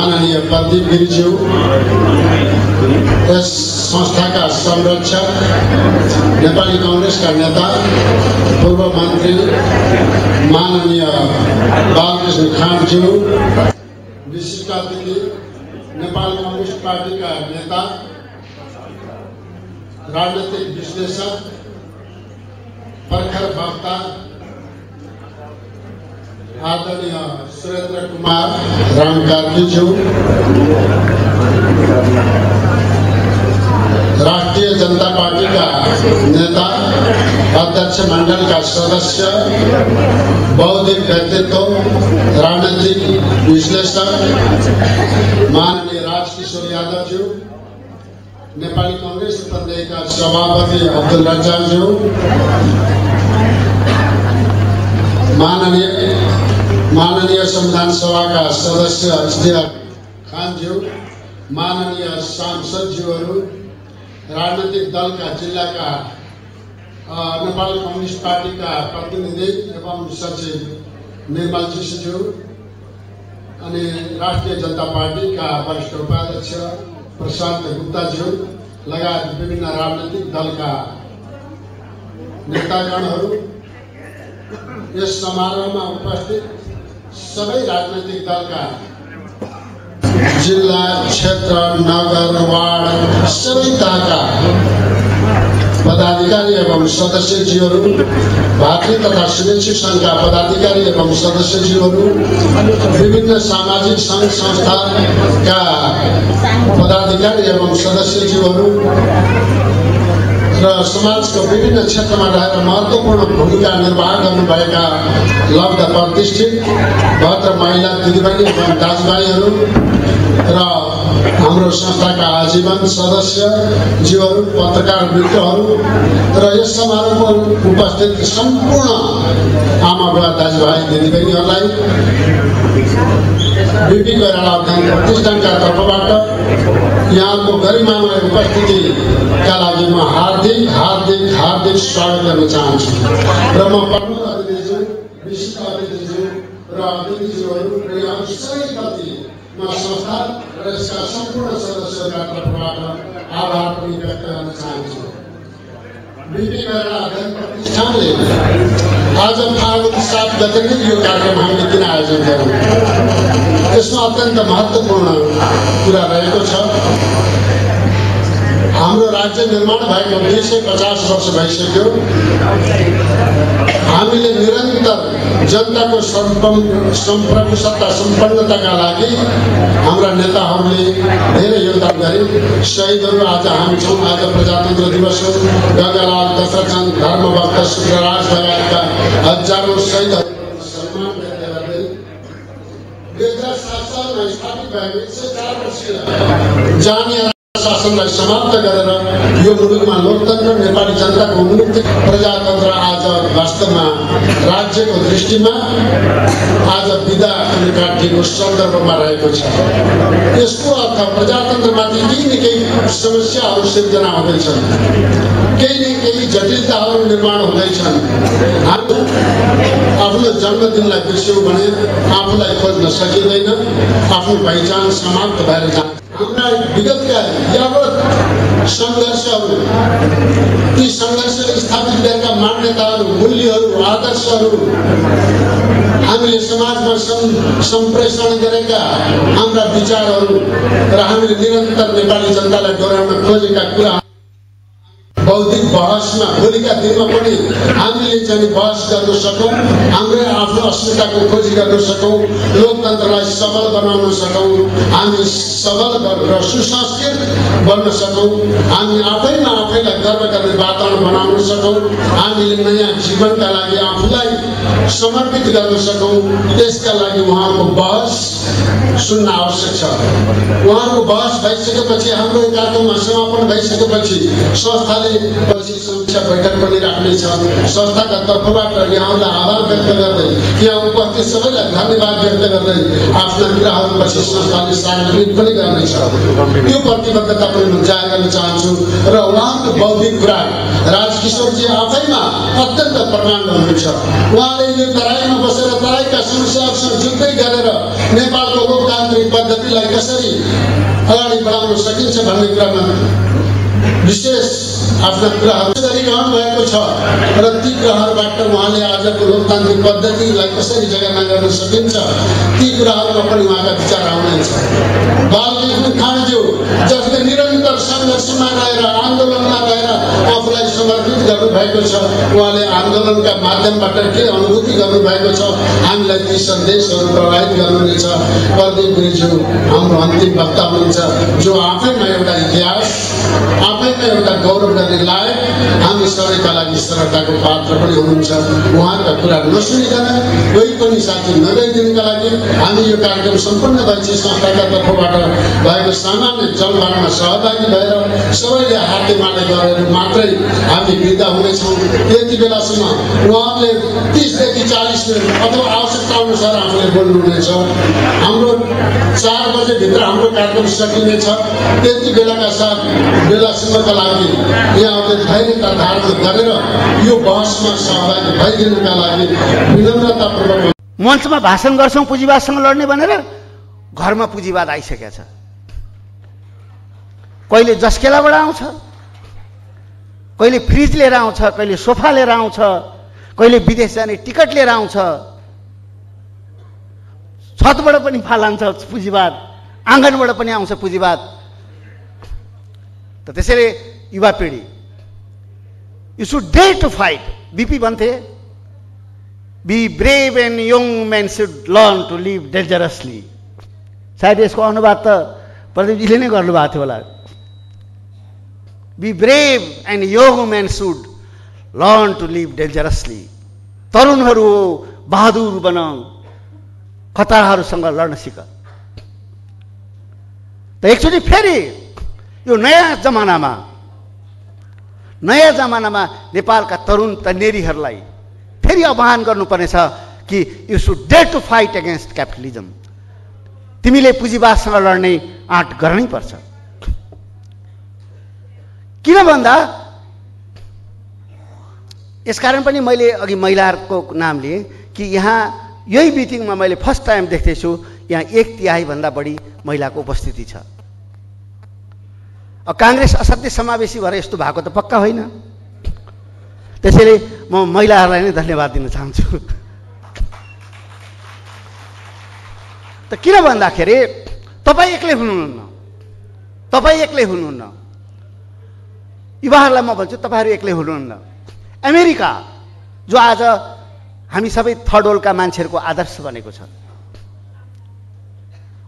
माननीय प्रदीप गिरिज्यू इस संस्था का संरक्षक नेपाली कांग्रेस का नेता पूर्व मंत्री माननीय बालकृष्ण खाँडज्यू विशिष्ट अतिथि नेपाल कांग्रेस पार्टी का नेता राजनीतिक विश्लेषक प्रखर वक्ता आदरणीय सुरेंद्र कुमार राम कार्कीज्यू राष्ट्रीय जनता पार्टी का नेता अध्यक्ष मंडल का सदस्य बौद्धिक व्यक्तित्व राजनीतिक विश्लेषक माननीय राजकिशोर यादवज्यू नेपाली कांग्रेस प्रदेश का सभापति अब्दुल रजाकज्यू माननीय संविधान सभा का सदस्य अजय खानज्यू माननीय सांसदज्यूहरू राजनीतिक दल का जिला का नेपाल कम्युनिस्ट पार्टी का प्रतिनिधि एवं सचिव निर्मल जीशज्यू अनि राष्ट्रिय जनता पार्टी का वरिष्ठ उपाध्यक्ष प्रशांत गुप्ताज्यू लगायत विभिन्न राजनीतिक दल का नेतागणहरू यस समारोह में उपस्थित सबै राजनीतिक दल का जिला क्षेत्र नगर वार्ड सभी तहका पदाधिकारी एवं सदस्यज्यूहरू भातृ तथा शुभेच्छु संघ का पदाधिकारी एवं सदस्यज्यूहरू विभिन्न सामाजिक संघ संस्था का पदाधिकारी एवं सदस्यज्यूहरू र समाजको विभिन्न क्षेत्रमा रहेर महत्त्वपूर्ण भूमिका निर्वाह गर्नुभएका लब्ध प्रतिष्ठित भद्र महिला दिदीबहिनी एवं दाजुभाइहरू र हाम्रो संस्थाका आजीवन सदस्यज्यूहरू पत्रकार मित्रहरू र यस समारोहमा उपस्थित सम्पूर्ण आमा बुवा दाजुभाइ दिदीबहिनीहरूलाई विभिन्न अध्ययन प्रतिष्ठानका तर्फबाट यहाँको गरिमामय उपस्थितिका लागि म हार्दिक हार्दिक हार्दिक स्वागत गर्न चाहन्छु र म प्रमुख अतिथि विशिष्ट अतिथि र अतिथिहरू र सबैप्रति म संस्था र यसका सम्पूर्ण सदस्यका तर्फबाट आभार पनि व्यक्त गर्न चाहन्छु। विभिन्न अध्ययन प्रतिष्ठानले आज फागुन ७ गतेको यो कार्यक्रम हामीले किन आयोजन गर्यौं यसमा अत्यंत महत्वपूर्ण कुरा रहेको छ। हाम्रो राज्य निर्माण भएको २५० वर्ष भइसक्यो। हामीले निरन्तर जनताको सम्प्रभुसत्ता सम्पन्नताका लागि हाम्रा नेताहरूले धेरै योगदान गरे। शहीदहरू आज हामी छौं। आज प्रजातन्त्र दिवस हो। गंगालाल दशरथचन्द धर्मभक्त शुक्रराज लगायतका हजारौं शहीदहरू २००७ साल में स्थापित भएको १०४ वर्षीय जानिया शासनलाई समाप्त गरेर यो मुलुकमा लोकतन्त्र नेपाली जनताको उन्मुक्त प्रजातन्त्र आज वास्तवमा राज्यको दृष्टिमा आज बिदा हुने काठीको सन्दर्भमा रहेको छ। यसको अर्थ प्रजातन्त्रमाथि केही न केही समस्याहरू सिर्जना हुँदैछन्, केही न केही जटिलताहरू निर्माण हुँदैछन्। हामी आफ्नो जन्मदिनलाई बिर्स्यौँ भने आफूलाई खोज्न सकिँदैन, आफ्नो पहिचान समाप्त भएर जान्छ। हाम्रा विगतका यावत संघर्षहरू, ती संघर्षले स्थापित गरेका मान्यताहरू, मूल्यहरू, आदर्शहरू, हामीले समाजमा सम्प्रेषण गरेका हाम्रा विचारहरू र हामीले निरन्तर नेपाली जनतालाई डोर्याउन खोजेका कुरा बौद्धिक बहसमा भोलिका दिनमा पनि हामीले चाहिँ बहस गर्न सकौँ, हाम्रो आफ्नो अस्मिताको खोजी गर्न सकौँ, लोकतन्त्रलाई सबल बनाउन सकौँ, हामी सबल र सुसंस्कृत बन्न सकौँ, हामी आफैमा आफैलाई गर्व गर्ने वातावरण बनाउन सकौँ, हामीले नयाँ जीवनका लागि आफूलाई समर्पित गर्न सकौँ। त्यसका लागि उहाँको बहस सुन्न आवश्यक छ। उहाँको बहस भइसकेपछि हाम्रो कार्यक्रममा समापन भइसकेपछि संस्थाले पछि समीक्षा बैठक पनि राख्नेछ। संस्थाका तर्फबाट यहाँलाई आभार व्यक्त गर्दै, यहाँ उपस्थित सबैलाई धन्यवाद व्यक्त गर्दै आफ्ना कुराहरू पछि संस्थाले सार्वजनिक पनि गर्नेछ। यो प्रतिबद्धता पनि म जाहेर गर्न चाहन्छु र उहाँको बौद्धिक कुरा राजकिशोरजी आफैमा अत्यन्त प्रमाण हुनुहुन्छ। उहाँले यो तराईमा बसेर तराईका समस्याहरूसँग जुझ्दै गरेर नेपालको लोकतान्त्रिक लोकतान्त्रिक पद्धतिलाई कसरी अगाडि बढाउन सकिन्छ भन्ने क्रममा विशेष आफ्ना कुराहरुले काम भएको छ र ती कुराहरुबाट उहाँले आजको लोकतान्त्रिक पद्धतिलाई कसरी जग्गामा गर्न सकिन्छ ती कुराहरुमा पनि उहाँका विचार आउनुहुन्छ। बालकृष्ण खाँडज्यू जसले निरन्तर संघर्षमा रहेर आन्दोलनमा रहेर आफूलाई समर्पित गर्नु भएको छ, उहाँले आन्दोलनका माध्यमबाट के अनुभूति गर्नु भएको छ, हामीलाई ती सन्देशहरु प्रवाहित गर्नुहुनेछ। प्रदीप गिरिज्यू हाम्रो अन्तिम वक्ता हुनुहुन्छ, जो आफैमा एउटा इतिहास, आफैमा एउटा गौरव गर्ने लायक, हामी सबैका लागि श्रद्धाको पात्र पनि हुनुहुन्छ। उहाँका कुरा नसुनिकन कोही पनि साथी नगइदिनका लागि हामी यो कार्यक्रम सम्पूर्ण दक्षिण संस्थाका तर्फबाट भएको सामान्य जनभावनामा सहभागी भएर सबैले हातेमाले गरेर मात्रै हामी बिदा हुनेछौँ। यति बेलासम्म उहाँहरूले 30 देखि 40 मिनट अथवा आवश्यकता अनुसार हामीले बोल्नुहुनेछ। हाम्रो 4 बजेभित्र हाम्रो कार्यक्रम सकिनेछ। त्यति बेलाका साथ बेलासम्मका लागि यहाँहरूले धैर्यता धारण गरेर यो बहसमा सहभागी भइदिनका लागि विनम्रतापूर्वक मञ्चमा भाषण गर्छौँ पुँजीवादसँग लड्ने भनेर। घरमा पुँजीवाद आइसकेको छ, कहिले जस्केलाबाट आउँछ, कहिले फ्रिज लिएर आउँछ, कहिले सोफा लिएर आउँछ, कहिले विदेश जाने टिकट लिएर आउँछ, छतबाट पनि फालान्छ पुँजीवाद, आँगनबाट पनि आउँछ पुँजीवाद। त त्यसैले युवा पिढी you should dare to fight. BP भन्थे be brave and young men should learn to live dangerously. सायद यसको अनुवाद त प्रदीपजीले नै गर्नुभएको थियो होला। Be brave and young men should learn to live dangerously. तरुणहरू हो, बहादुर बन, खतराहरूसँग लड्न सिक। त एकचोटि फेरि यो नयाँ जमानामा नेपालका तरुण तनेरीहरूलाई फेरि आह्वान गर्नुपर्नेछ कि you should dare to fight against capitalism. तिमीले पुँजीवादसँग लड्ने आँट गर्नै पर्छ। किन भन्दा यसकारण पनि मैले अघि महिलाहरूको नाम लिएँ कि यहाँ यही मिटिङमा मैले फर्स्ट टाइम देख्दैछु यहाँ 1/3 भन्दा बढी महिलाको उपस्थिति छ। अब कांग्रेस असाध्यै समावेशी भएर यस्तो भएको त पक्का होइन। त्यसैले म महिलाहरूलाई नै धन्यवाद दिन चाहन्छु। त किन भन्दाखेरि तपाईँ एक्लै हुनुहुन्न। युवाहरूलाई म भन्छु, तपाईहरू एक्लै हुनुहुन्न। अमेरिका जो आज हामी सबै थर्ड वर्ल्डका मान्छेहरूको आदर्श बनेको छ,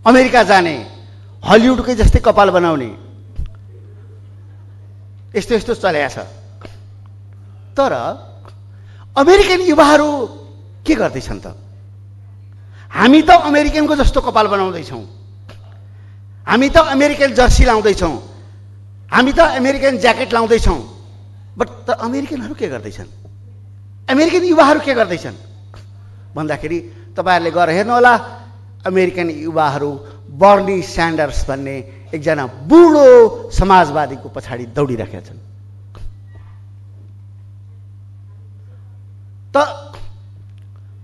अमेरिका जाने, हलिउडकै जस्तै कपाल बनाउने, यस्तो यस्तो चलेको छ। तर अमेरिकन युवाहरू के गर्दैछन् त? हामी त अमेरिकनको जस्तो कपाल बनाउँदैछौँ, हामी त अमेरिकन जर्सी लाउँदैछौँ, हामी त अमेरिकन ज्याकेट लाउँदैछौँ, बट त अमेरिकनहरू के गर्दैछन्? अमेरिकन युवाहरू के गर्दैछन् भन्दाखेरि तपाईहरूले गएर हेर्नु होला। अमेरिकन युवाहरू बर्नी स्यान्डर्स भन्ने एकजना बुढो समाजवादीको पछाडि दौडिरहेका छन्। त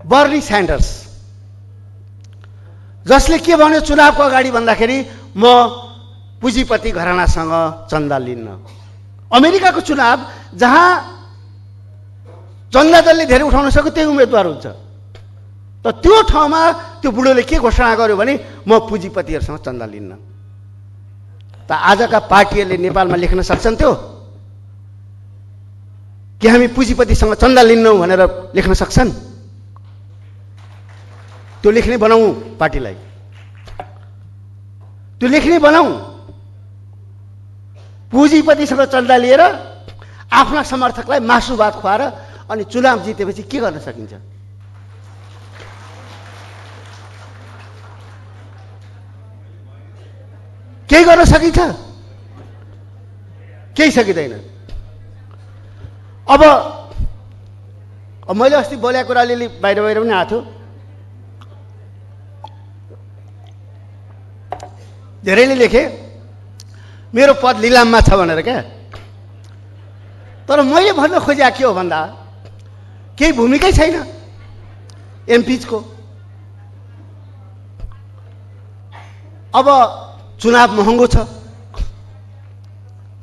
बर्नी स्यान्डर्स जसले के भन्यो चुनावको अगाडि भन्दाखेरि म पुँजीपति घरानासँग चन्दा लिन्न। अमेरिकाको चुनाव जहाँ चन्दा दलले धेरै उठाउन सक्यो त्यही उम्मेदवार हुन्छ। त त्यो ठाउँमा त्यो बुढोले के घोषणा गर्यो भने म पुँजीपतिहरूसँग चन्दा लिन्न। त आजका पार्टीहरूले नेपालमा लेख्न सक्छन् त्यो कि हामी पुँजीपतिसँग चन्दा लिन्नौँ भनेर लेख्न सक्छन्? त्यो लेख्ने बनाऊ पार्टीलाई, त्यो लेख्ने बनाऊ। पुँजीपतिसँग चन्दा लिएर आफ्ना समर्थकलाई मासु भात खुवाएर अनि चुनाव जितेपछि के गर्न सकिन्छ? केही गर्न सकिन्छ? केही सकिँदैन। अब मैले अस्ति बोलेको कुरा अलिअलि बाहिर पनि आएको थियो। धेरैले लेखे मेरो पद लिलाममा छ भनेर क्या। तर मैले भन्न खोजेको के हो भन्दा केही भूमिकै छैन एमपिजको। अब चुनाव महँगो छ,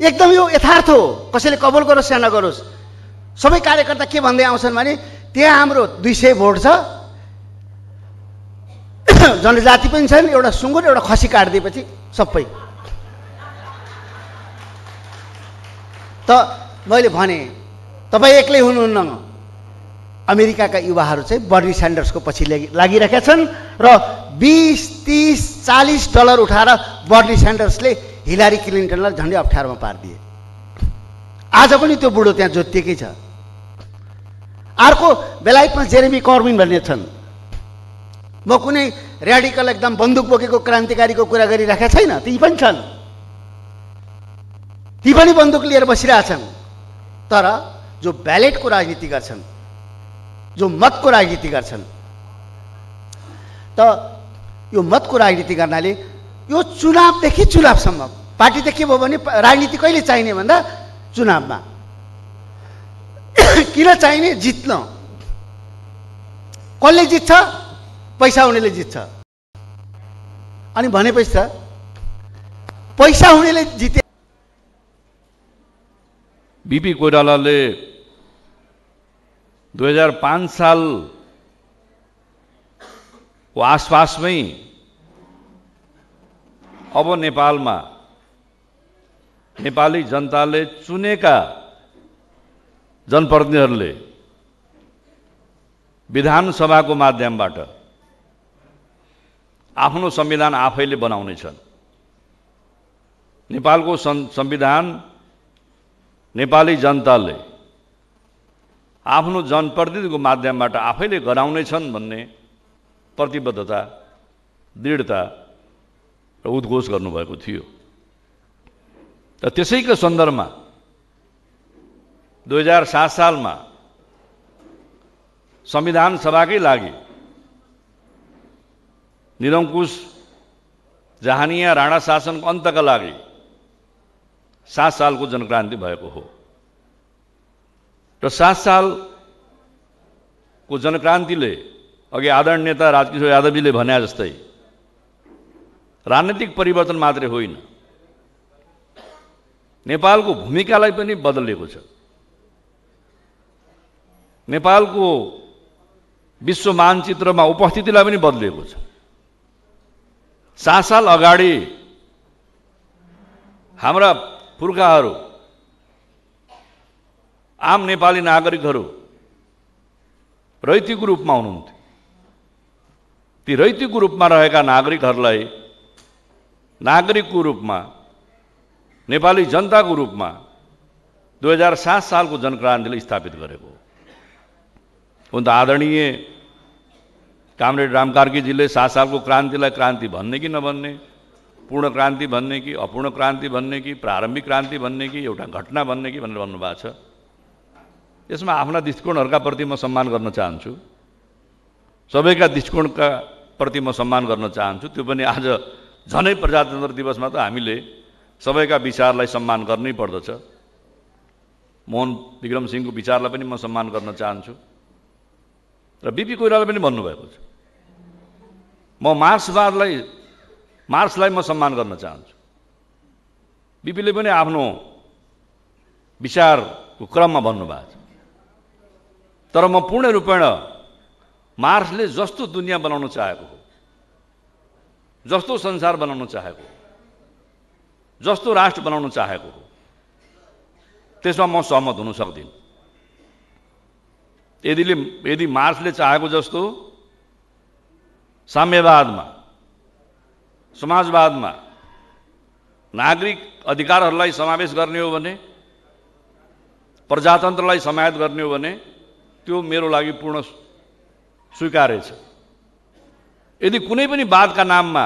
एकदम यो यथार्थ हो, कसैले कबुल गरोस् या नगरोस्। सबै कार्यकर्ता के भन्दै आउँछन् भने त्यहाँ हाम्रो 200 भोट छ, जनजाति पनि छैन, एउटा सुँगुर एउटा खसी काटिदिएपछि सबै। त मैले भने तपाई एक्लै हुनुहुन्न, अमेरिकाका युवाहरू चाहिँ बर्नी स्यान्डर्सको पछि लागिरहेका छन् र 20, 30, 40 डलर उठाएर बर्नी स्यान्डर्सले हिलारी क्लिन्टनलाई झन्डै अप्ठ्यारोमा पारिदिए। आज पनि त्यो बुढो त्यहाँ जोतिएकै छ। अर्को बेलायतमा जेरेमी कर्बिन भन्ने छन्। म कुनै र्याडिकल एकदम बन्दुक बोकेको क्रान्तिकारीको कुरा गरिरहेका छैन, ती पनि छन्, ती पनि बन्दुक लिएर बसिरहेछन्। तर जो ब्यालेटको राजनीति गर्छन्, जो मतको राजनीति गर्छन्, त यो मतको राजनीति गर्नाले यो चुनावदेखि चुनावसम्म पार्टी त के भयो भने राजनीति कहिले चाहिने भन्दा चुनावमा। किन चाहिने? जित्न। कसले जित्छ? पैसा हुनेले जित्छ। अनि भनेपछि त पैसा हुनेले जिते। बीपी कोइरालाले 2005 साल को आसपासमै अब नेपालमा नेपाली जनताले चुनेका जनप्रतिनिधिहरूले विधानसभाको माध्यमबाट आफ्नो संविधान आफैले बनाउने छन्। नेपालको संविधान नेपाली जनताले आफ्नो जनप्रतिनिधिको माध्यमबाट आफैले गराउने छन् भन्ने प्रतिबद्धता, दृढता र उद्घोष गर्नुभएको थियो। त त्यसैको सन्दर्भमा 2007 सालमा संविधान सभाकै लागि निरङ्कुश जहानिया राणा शासनको अन्तका लागि 7 सालको जनक्रान्ति भएको हो र 7 सालको जनक्रान्तिले अघि आदरणीय नेता राजकिशोर यादवजीले भने जस्तै राजनीतिक परिवर्तन मात्रै होइन, नेपालको भूमिकालाई पनि बदलेको छ। नेपालको विश्व मानचित्रमा उपस्थितिलाई पनि बदलेको छ। 7 साल अगाडि हाम्रा पुर्खाहरू, आम नेपाली नागरिकहरू रैतिको रूपमा हुनुहुन्थ्यो। ती रैतिको रूपमा रहेका नागरिकहरूलाई नागरिकको रूपमा, नेपाली जनताको रूपमा 2007 सालको जनक्रान्तिले स्थापित गरेको हो। आदरणीय कामरेड रामकार्कीजीले 7 सालको क्रान्तिलाई क्रान्ति भन्ने कि नभन्ने, पूर्ण क्रान्ति भन्ने कि अपूर्ण क्रान्ति भन्ने कि प्रारम्भिक क्रान्ति भन्ने कि एउटा घटना भन्ने कि भनेर भन्नुभएको छ। यसमा आफ्ना दृष्टिकोणहरूका प्रति म सम्मान गर्न चाहन्छु, सबैका दृष्टिकोणका प्रति म सम्मान गर्न चाहन्छु। त्यो पनि आज झनै प्रजातन्त्र दिवसमा त हामीले सबैका विचारलाई सम्मान गर्नै पर्दछ। मोहन विक्रम सिंहको विचारलाई पनि म सम्मान गर्न चाहन्छु र बीपी कोइराला पनि भन्नुभएको छ, मार्क्सलाई म सम्मान गर्न चाहन्छु। बीपीले पनि आफ्नो विचारको क्रममा भन्नुभएको छ। तर म पूर्ण रूपमा मार्क्सले जस्तो दुनियाँ बनाउन चाहेको हो, जस्तो संसार बनाउन चाहेको हो, जस्तो राष्ट्र बनाउन चाहेको हो, त्यसमा म सहमत हुन सक्दिनँ। यदि मार्क्सले चाहेको जस्तो साम्यवादमा, समाजवादमा नागरिक अधिकारहरूलाई समावेश गर्ने हो भने, प्रजातन्त्रलाई समाहित गर्ने हो भने त्यो मेरो लागि पूर्ण स्वीकार्य छ। यदि कुनै पनि वादका नाममा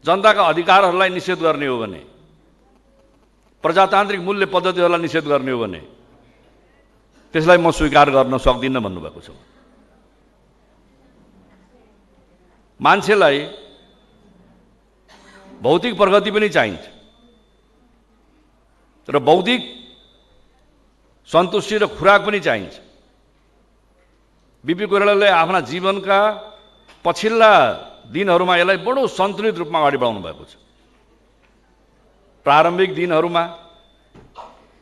जनताका अधिकारहरूलाई निषेध गर्ने हो भने, प्रजातान्त्रिक मूल्य पद्धतिहरूलाई निषेध गर्ने हो भने त्यसलाई म स्वीकार गर्न सक्दिनँ भन्नुभएको छ। मान्छेलाई भौतिक प्रगति पनि चाहिन्छ र बौद्धिक सन्तुष्टि र खुराक पनि चाहिन्छ। बीपी कोइरालाले आफ्ना जीवनका पछिल्ला दिनहरुमा यसलाई बडो सन्तुलित रूपमा अगाडि बढाउनु भएको छ। प्रारम्भिक दिनहरुमा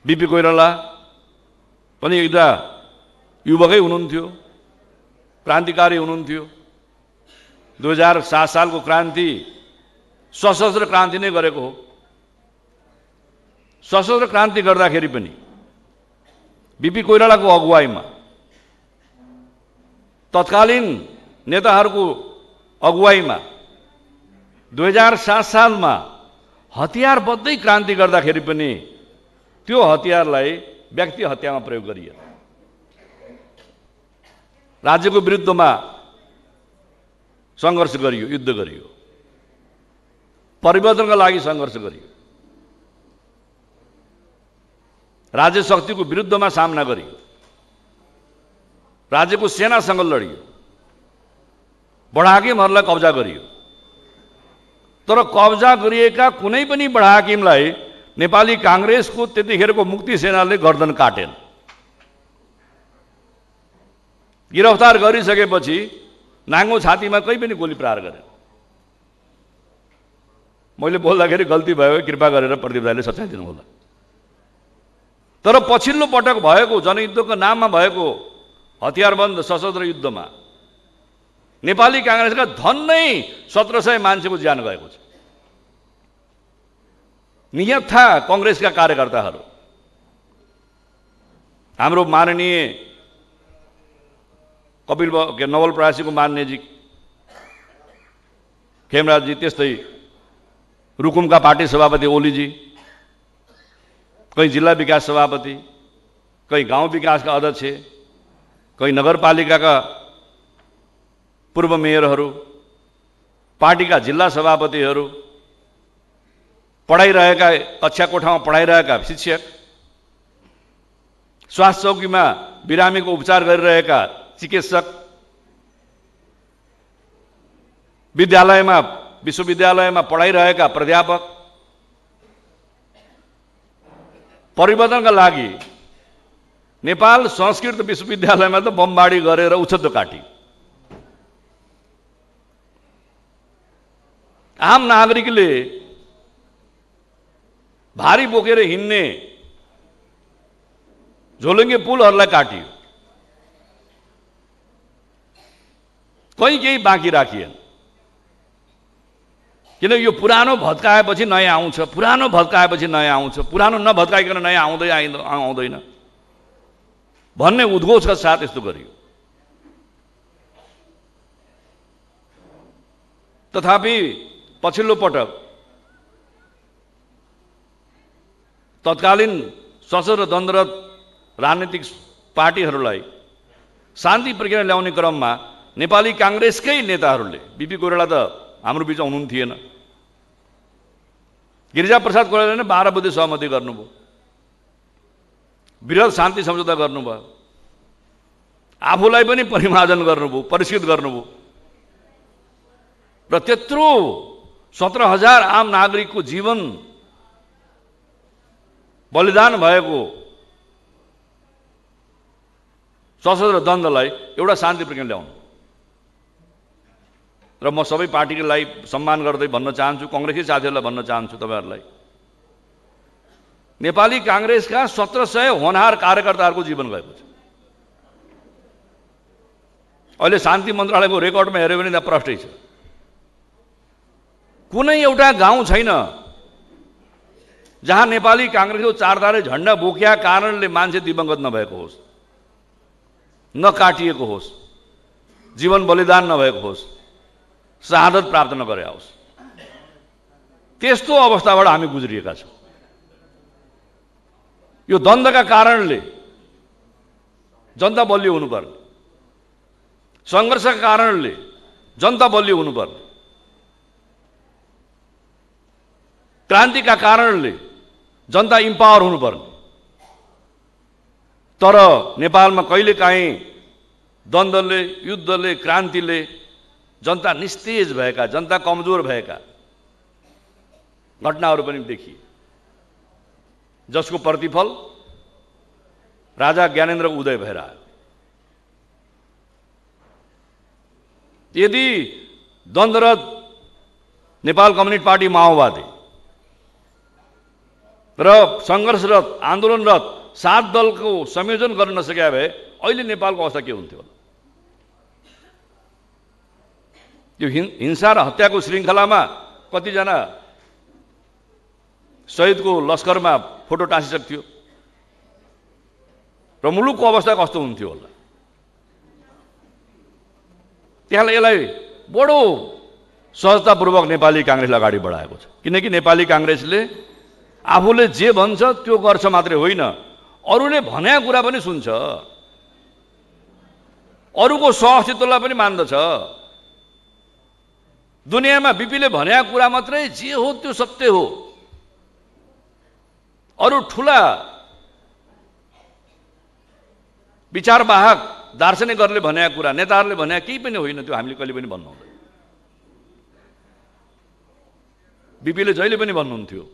बीपी कोइराला पनि एकदा युवकै हुनुहुन्थ्यो, क्रान्तिकारी हुनुहुन्थ्यो। 2007 सालको क्रान्ति सशस्त्र क्रान्ति नै गरेको हो। सशस्त्र क्रान्ति गर्दाखेरि पनि बीपी कोइरालाको अगुवाईमा तत्कालीन नेताहरूको अगुवाईमा 2007 सालमा हतियार बढ्दै क्रान्ति गर्दाखेरि पनि त्यो हतियारलाई व्यक्ति हत्यामा प्रयोग गरियो। राज्यको विरुद्धमा संघर्ष गरियो, युद्ध गरियो, परिवर्तनका लागि संघर्ष गरियो, राज्य शक्तिको विरुद्धमा सामना गरियो, राज्यको सेनासँग लडियो, बडाहाकिमहरूलाई कब्जा गरियो। तर कब्जा गरिएका कुनै पनि बडाहाकिमलाई नेपाली कांग्रेसको त्यतिखेरको मुक्ति सेनाले गर्दन काटेन। गिरफ्तार गरिसकेपछि नाङ्गो छातीमा कहीँ पनि गोली प्रहार गरेन। मैले बोल्दाखेरि गल्ती भयो, कृपा गरेर प्रदीप दाइले सच्याइदिनु होला। तर पछिल्लो पटक भएको जनयुद्धको नाममा भएको हतियारबन्द सशस्त्र युद्धमा नेपाली कांग्रेसका धन्नै 1700 मान्छेको ज्यान गएको छ। नियत था कांग्रेसका कार्यकर्ताहरू, हाम्रो माननीय कपिल नवल प्रवासीको मान्यजी खेमराजी, त्यस्तै रुकुमका पार्टी सभापति ओलीजी, कहीं जिला विकास सभापति, कहीं गांव विकास का अध्यक्ष, कहीं नगरपालिका का पूर्व मेयरहरू, पार्टी का जिला सभापतिहरू, पढाइरहेका कक्षा कोठामा पढाइरहेका शिक्षक, स्वास्थ्य चौकीमा बिरामीको उपचार गरिरहेका चिकित्सक, विद्यालयमा विश्वविद्यालयमा पढाइरहेका प्राध्यापक। परिवर्तनका लागि नेपाल संस्कृत विश्वविद्यालयमा त बमबाडी गरेर उछत्तो काटी। आम नागरिकले भारी बोकेर हिँड्ने झोलुङ्गे पुलहरूलाई काटियो, कहीँ केही बाँकी राखिएन। किनकि यो पुरानो भत्काएपछि नयाँ आउँछ, पुरानो भत्काएपछि नयाँ आउँछ, पुरानो नभत्काइकन नयाँ आउँदैन भन्ने उद्घोषका साथ यस्तो गरियो। तथापि पछिल्लो पटक तत्कालीन सशस्त्र दण्डरत राजनीतिक पार्टीहरूलाई शान्ति प्रक्रिया ल्याउने क्रममा नेपाली कांग्रेसकै नेताहरूले, बीपी कोइराला त हाम्रो बीचमा हुनुहुन्थेन, गिरिजाप्रसाद कोइरालाले नै 12 बुँदे सहमति गर्नुभयो, विरोध शान्ति सम्झौता गर्नुभयो, आफूलाई पनि परिमार्जन गर्नुभयो, परिष्कृत गर्नुभयो र त्यत्रो 17,000 आम नागरिकको जीवन बलिदान भएको सशस्त्र दण्डलाई एउटा शान्ति प्रक्रिया ल्याउनु। र म सबै पार्टीलाई सम्मान गर्दै भन्न चाहन्छु, कांग्रेसकै साथीहरूलाई भन्न चाहन्छु, तपाईहरुलाई नेपाली कांग्रेसका 1700 होनहार कार्यकर्ताहरुको जीवन गएको छ। अहिले शान्ति मन्त्रालयको रेकर्डमा हेर्यो भने त्यहाँ प्रष्टै छ, कुनै एउटा गाउँ छैन जहाँ नेपाली कांग्रेसको चारदारे झण्डा बोकेका कारणले मान्छे दिवंगत नभएको होस्, नकाटिएको होस्, जीवन बलिदान नभएको होस्, शहादत प्राप्त नगरे होस्। त्यस्तो अवस्थाबाट हामी गुज्रिएका छौँ। यो द्वन्द्वका कारणले जनता बलियो हुनुपर्ने, संघर्षका कारणले जनता बलियो हुनुपर्ने, क्रान्तिका कारणले जनता इम्पावर हुनुपर्ने। तर नेपालमा कहिलेकाहीँ द्वन्द्वले, युद्धले, क्रान्तिले जनता निस्तेज भएका, जनता कमजोर भएका घटनाहरू पनि देखिए, जसको प्रतिफल राजा ज्ञानेन्द्रको उदय भएर आयो। यदि द्वंद्वरत नेपाल कम्युनिस्ट पार्टी माओवादी र संघर्षरत आंदोलनरत सात दल को संयोजन गर्न नसके भए अहिले नेपालको अवस्था के हुन्थ्यो? यो हिंसा र हत्याको श्रृंखलामा कतिजना शहीदको लस्करमा फोटो टाँसिसक्थ्यो र मुलुकको अवस्था कस्तो हुन्थ्यो होला? त्यसैले यसलाई बडो सहजतापूर्वक नेपाली कांग्रेसले अगाडि बढाएको छ, किनकि नेपाली कांग्रेसले आफूले जे भन्छ त्यो गर्छ मात्रै होइन, अरूले भनेको कुरा पनि सुन्छ, अरूको सहअस्तित्वलाई पनि मान्दछ। दुनियामा बीपीले भनेको कुरा मात्रै जे हो त्यो सत्य हो, अरू ठुला विचारवाहक दार्शनिकहरूले भनेको कुरा, नेताहरूले भनेको केही पनि होइन, त्यो हामीले कहिले पनि भन्नु हुँदैन। बीपीले जहिले पनि भन्नुहुन्थ्यो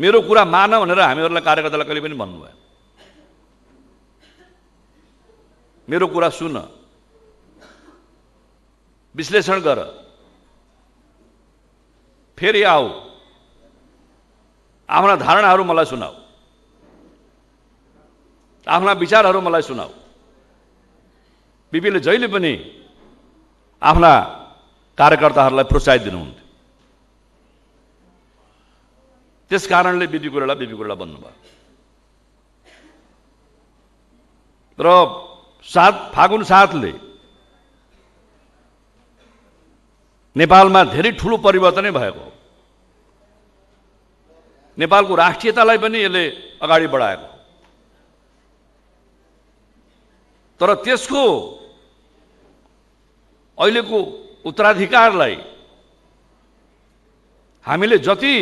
मेरो कुरा मान भनेर हामीहरूलाई कार्यकर्तालाई कहिले पनि भन्नुभयो, मेरो कुरा सुन, विश्लेषण गर, फेरि आऊ, आफ्ना धारणाहरू मलाई सुनाऊ, आफ्ना विचारहरू मलाई सुनाऊ। बीपीले जहिले पनि आफ्ना कार्यकर्ताहरूलाई प्रोत्साहित दिनुहुन्थ्यो, त्यस कारणले बीपी कोइराला भन्नुभयो। र फागुन ७ ले नेपालमा धेरै ठूलो परिवर्तनै भएको, नेपालको राष्ट्रियतालाई पनि यसले अगाडि बढाएको, तर त्यसको अहिलेको उत्तराधिकारलाई हामीले जति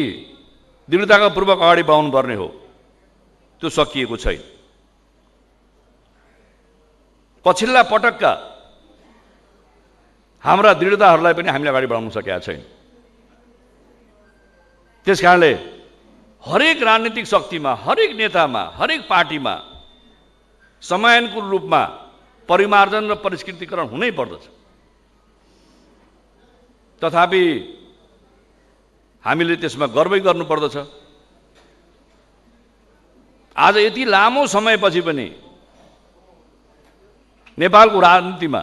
दृढ़तापूर्वक अगाडि बढाउनु पर्ने हो त्यो सकिएको छैन। पछिल्ला पटकका हाम्रा दृढ़ताहरूलाई पनि हामीले अगाडि बढाउन सकेका छैन। त्यसकारणले हरेक राजनीतिक शक्तिमा, हरेक नेतामा, हरेक पार्टीमा समयानुकूल रूपमा परिमार्जन र परिष्कृतीकरण हुनै पर्दछ। तथापि हामीले त्यसमा गर्वै गर्नुपर्दछ। आज यति लामो समयपछि पनि नेपालको राजनीतिमा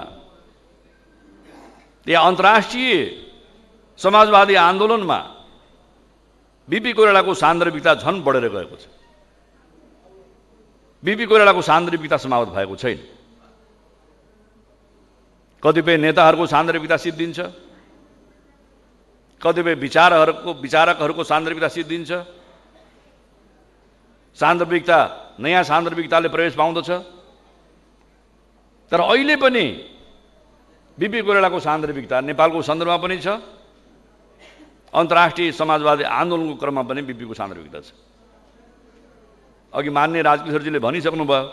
या अन्तर्राष्ट्रिय समाजवादी आन्दोलनमा बीपी कोइरालाको सान्दर्भिकता झन बढेर गएको छ। बीपी कोइरालाको सान्दर्भिकता समाप्त भएको छैन। कतिपय नेताहरूको सान्दर्भिकता सिद्धिन्छ, कतिपय विचारकहरूको सान्दर्भिकता सिद्धिन्छ, सान्दर्भिकता नयाँ सान्दर्भिकताले प्रवेश पाउँदछ, तर अहिले पनि बीपी कोइरालाको सान्दर्भिकता नेपालको सन्दर्भमा पनि छ, अन्तर्राष्ट्रिय समाजवादी आन्दोलनको क्रममा पनि बीपीको सान्दर्भिकता छ। अघि मान्य राजकिशोरजीले भनिसक्नुभयो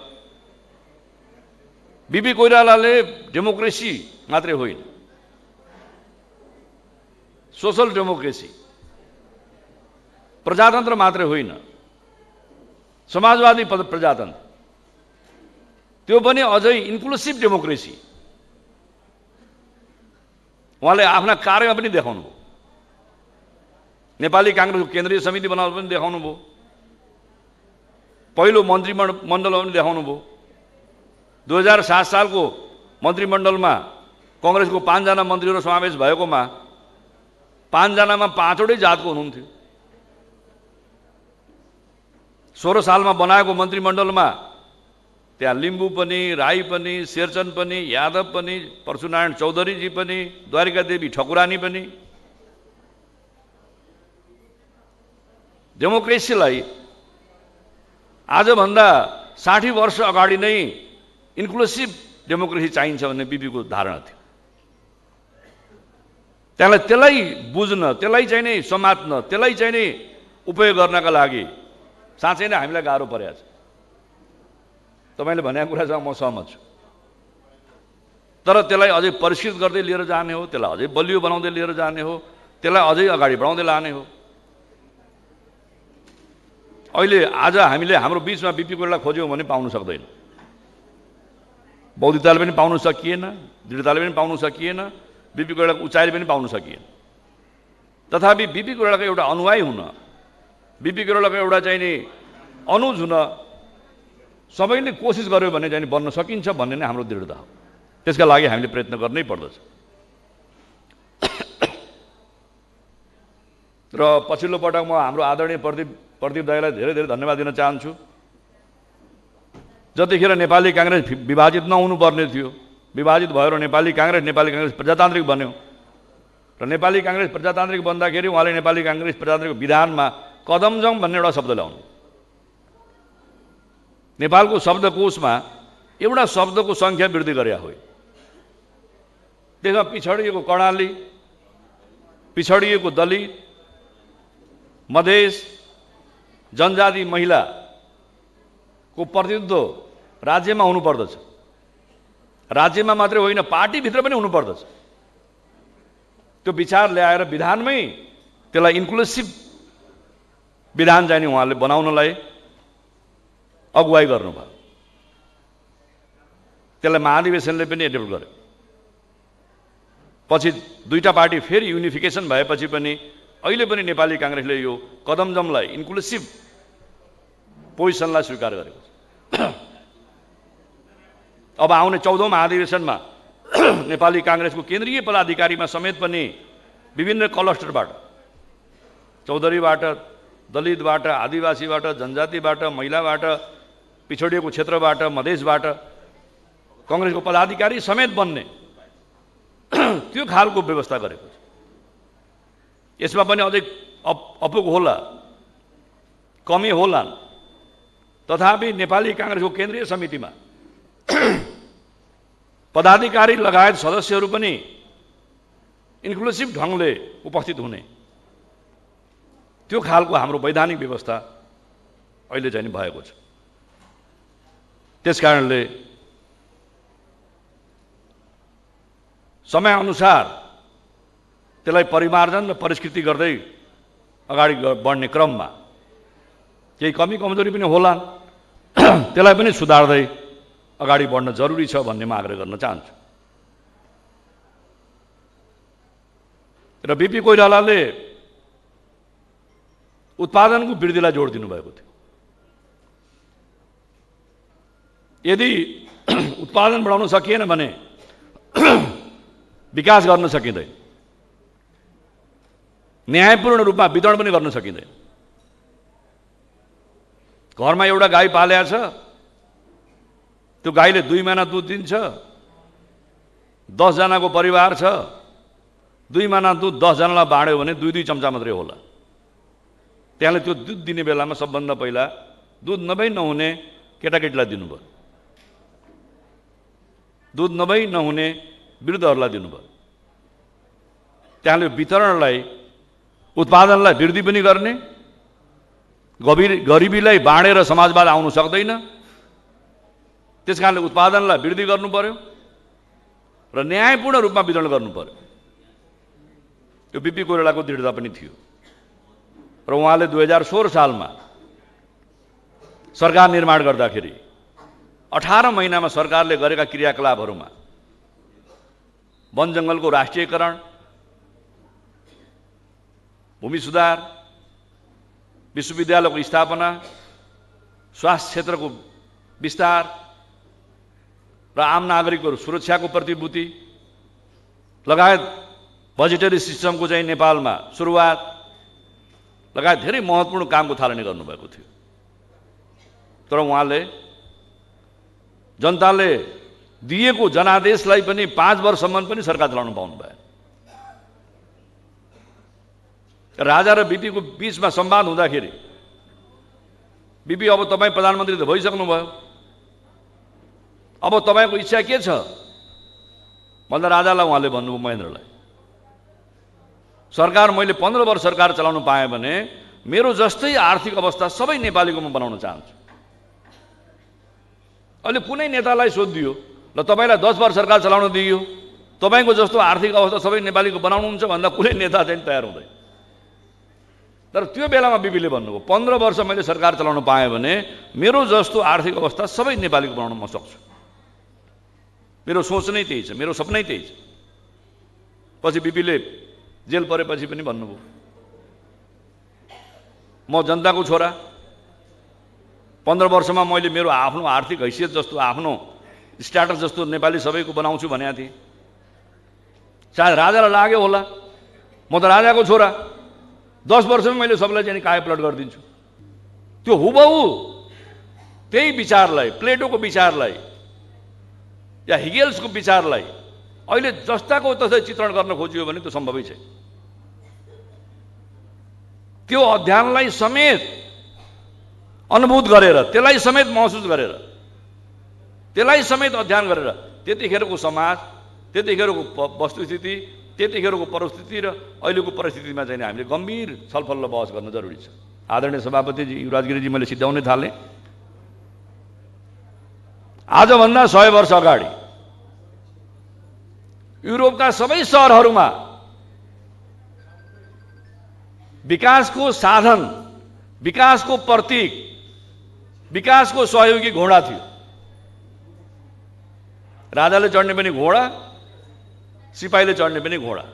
बीपी कोइरालाले डेमोक्रेसी मात्रै होइन, सोशल डेमोक्रेसी, प्रजातन्त्र मात्रै होइन, समाजवादी प्रजातन्त्र, त्यो पनि अझै इन्क्लुसिभ डेमोक्रेसी उहाँले आफ्ना कार्यमा पनि देखाउनु भयो। नेपाली कांग्रेसको केन्द्रीय समिति बनाउनु पनि देखाउनु भयो, पहिलो मन्त्रीमण्डलमा पनि देखाउनु भयो। २००७ सालको मन्त्रीमण्डलमा कांग्रेसको ५जना मन्त्रीहरू समावेश भएकोमा ५ जनामा ५वटै जातको हुनुहुन्थ्यो। १६ सालमा बनाएको मन्त्रीमण्डलमा त्यहाँ लिम्बू पनि, राई पनि, शेरचन पनि, यादव पनि, परशुनारायण चौधरीजी पनि, द्वारिका देवी ठकुरानी पनि। डेमोक्रेसीलाई आजभन्दा ६० वर्ष अगाडि नै इन्क्लुसिभ डेमोक्रेसी चाहिन्छ भन्ने बीपीको धारणा थियो। त्यसलाई बुझ्न, त्यसलाई चाहिँ नै समात्न, त्यसलाई चाहिँ नै उपयोग गर्नका लागि साँच्चै नै हामीलाई गाह्रो परेको छ। तपाईले भनेको कुरासँग म सहमत छु, तर त्यसलाई अझै परिष्कृत गर्दै लिएर जाने हो, त्यसलाई अझै बलियो बनाउँदै लिएर जाने हो, त्यसलाई अझै अगाडि बढाउँदै लाने हो। अहिले आज हामीले हाम्रो बीचमा बीपी कोइराला खोज्यौँ भने पाउन सक्दैन। बौद्धिकताले पनि पाउन सकिएन, दृढताले पनि पाउन सकिएन, बीपी कोइराला को उचाइ पनि पाउन सकिएन। तथापि बीपी कोइरालाको एउटा अनुयायी हुन, बीपी कोइरालाको एउटा चाहिँ नि अनुज हुन सबैले कोसिस गर्यो भने चाहिँ बन्न सकिन्छ भन्ने नै हाम्रो दृढता हो। त्यसका लागि हामीले प्रयत्न गर्नै पर्दछ। र पछिल्लो पटक म हाम्रो आदरणीय प्रदीप दाईलाई धेरै धेरै धन्यवाद दिन चाहन्छु। जतिखेर नेपाली कांग्रेस विभाजित नहुनुपर्ने थियो, विभाजित भयो र नेपाली कांग्रेस प्रजातान्त्रिक बन्यो र नेपाली कांग्रेस प्रजातान्त्रिक बन्दाखेरि उहाँले नेपाली कांग्रेस प्रजातान्त्रिक विधानमा कदमजङ भन्ने एउटा शब्द ल्याउनु। नेपालको शब्दकोशमा एउटा शब्दको संख्या वृद्धि गरेका होइन। त्यसमा पिछडिएको कर्णाली, पिछडिएको दलित, मधेस, जनजाति, महिला को प्रतिनिधित्व राज्यमा हुनुपर्दछ। राज्यमा मात्रै होइन, पार्टीभित्र पनि हुनुपर्दछ। त्यो विचार ल्याएर विधानमै त्यसलाई इन्क्लुसिभ विधान जाने उहाँले बनाउनलाई अगुवाई गर्नुभयो। त्यसलाई महाधिवेशनले पनि एडप्ट गर्यो। पछि दुईटा पार्टी फेरि युनिफिकेसन भएपछि पनि अहिले पनि नेपाली कांग्रेसले यो कदमजमलाई इन्क्लुसिभ पोजिसनलाई स्वीकार गरेको छ। अब आउने 14औं महाधिवेशनमा नेपाली कांग्रेसको केन्द्रीय पदाधिकारीमा समेत पनि विभिन्न क्लस्टरबाट, चौधरीबाट, दलितबाट, आदिवासीबाट, जनजातिबाट, महिलाबाट, पिछडिएको क्षेत्रबाट, मधेसबाट कांग्रेसको पदाधिकारी समेत बन्ने त्यो खालको व्यवस्था गरेको छ। यसमा पनि अझै अपुग होला, कमी होला, तथापि नेपाली कांग्रेसको केन्द्रीय समितिमा पदाधिकारी लगायत सदस्यहरू पनि इन्क्लुसिभ ढङ्गले उपस्थित हुने त्यो खालको हाम्रो वैधानिक व्यवस्था अहिले चाहिँ भएको छ। त्यसकारणले समय अनुसार त्यसलाई परिमार्जन र परिष्कृति गर्दै अगाडि बढ्ने क्रममा केही कमी कमजोरी पनि होला, त्यसलाई पनि सुधार्दै अगाडि बढ्न जरुरी छ भन्ने म आग्रह गर्न चाहन्छु। र बीपी कोइरालाले उत्पादनको वृद्धिलाई जोड दिनुभएको थियो। यदि उत्पादन बढाउन सकिएन भने विकास गर्न सकिँदैन, न्यायपूर्ण रूपमा वितरण पनि गर्न सकिँदैन। घरमा एउटा गाई पालेको छ, त्यो गाईले 2 महिना दूध दिन्छ, 10 जनाको परिवार छ, 2 महिना दूध 10 जनालाई बाँड्यो भने 2-2 चम्चा मात्रै होला। त्यसले त्यो दूध दिने बेलामा सबभन्दा पहिला दूध नभई नहुने केटाकेटीलाई दिनुभयो, दूध नभई नहुने वृद्धहरूलाई दिनुभयो। त्यसले वितरणलाई, उत्पादनलाई वृद्धि पनि गर्ने, गरिबीलाई बाँडेर समाजवाद आउनु सक्दैन, त्यसकारणले उत्पादनलाई वृद्धि गर्नु पर्यो र न्यायपूर्ण रूपमा वितरण गर्नु पर्यो। यो बीपी कोइरालाको दृढता पनि थियो र उहाँले 2016 सालमा सरकार निर्माण गर्दाखेरि 18 महिनामा सरकारले गरेका क्रियाकलापहरूमा वन जङ्गलको राष्ट्रियकरण, भूमि सुधार, विश्वविद्यालयको स्थापना, स्वास्थ्य क्षेत्रको विस्तार र आम नागरिकको सुरक्षाको प्रतिबद्धता लगायत बजेटरी सिस्टमको चाहिँ नेपालमा सुरुवात लगायत धेरै महत्त्वपूर्ण कामको थालनी गर्नुभएको थियो। तर उहाँले जनताले दिएको जनादेशलाई पनि 5 वर्षसम्म पनि सरकार चलाउन पाउनु भएन। राजा र बीपीको बीचमा संवाद हुँदाखेरि बीपी अब तपाईँ प्रधानमन्त्री त भइसक्नुभयो, अब तपाईँको इच्छा के छ भन्दा राजालाई उहाँले भन्नुभयो, महेन्द्रलाई, सरकार मैले 15 वर्ष सरकार चलाउनु पाएँ भने मेरो जस्तै आर्थिक अवस्था सबै नेपालीको म बनाउन चाहन्छु। अहिले कुनै नेतालाई सोधिदियो ल तपाईँलाई 10 वर्ष सरकार चलाउन दिइयो, तपाईँको जस्तो आर्थिक अवस्था सबै नेपालीको बनाउनुहुन्छ भन्दा कुनै नेता चाहिँ तयार हुँदैन। तर त्यो बेलामा बीपीले भन्नुभयो, 15 वर्ष मैले सरकार चलाउन पाएँ भने मेरो जस्तो आर्थिक अवस्था सबै नेपालीको बनाउन म सक्छु। मेरो सोच नै त्यही छ, मेरो सपना नै त्यही छ। पछि बीपीले जेल परेपछि पनि भन्नुभयो म जनताको छोरा 15 वर्षमा मैले मेरो आफ्नो आर्थिक हैसियत जस्तो आफ्नो स्ट्याटस जस्तो नेपाली सबैको बनाउँछु भनेको थिए। सायद राजालाई लाग्यो होला म त राजाको छोरा 10 वर्षमै मैले सबैलाई चाहिँ काय प्लट गर्दिन्छु। त्यो हुबहु त्यही विचारलाई प्लेटोको विचारलाई या हिगेल्सको विचारलाई अहिले जस्ताको तस्तै चित्रण गर्न खोजियो भने त्यो सम्भवै छैन। त्यो अध्ययनलाई समेत अनुभूत गरेर त्यसलाई समेत महसुस गरेर त्यसलाई समेत अध्ययन गरेर त्यतिखेरको समाज त्यतिखेरको वस्तुस्थिति त्यतिखेरको परिस्थिति र अहिलेको परिस्थितिमा चाहिँ हामीले गम्भीर छलफल र बहस गर्न जरुरी छ। आदरणीय सभापतिजी युवराज गिरीजी मैले सिद्धाउने थाले आजभन्दा 100 वर्ष अगाडि युरोपका सबै शहरहरूमा विकासको साधन विकासको प्रतीक विकासको सहयोगी घोडा थियो। राजाले चढ्ने पनि घोडा सिपाहीले चढ्ने पनि घोडा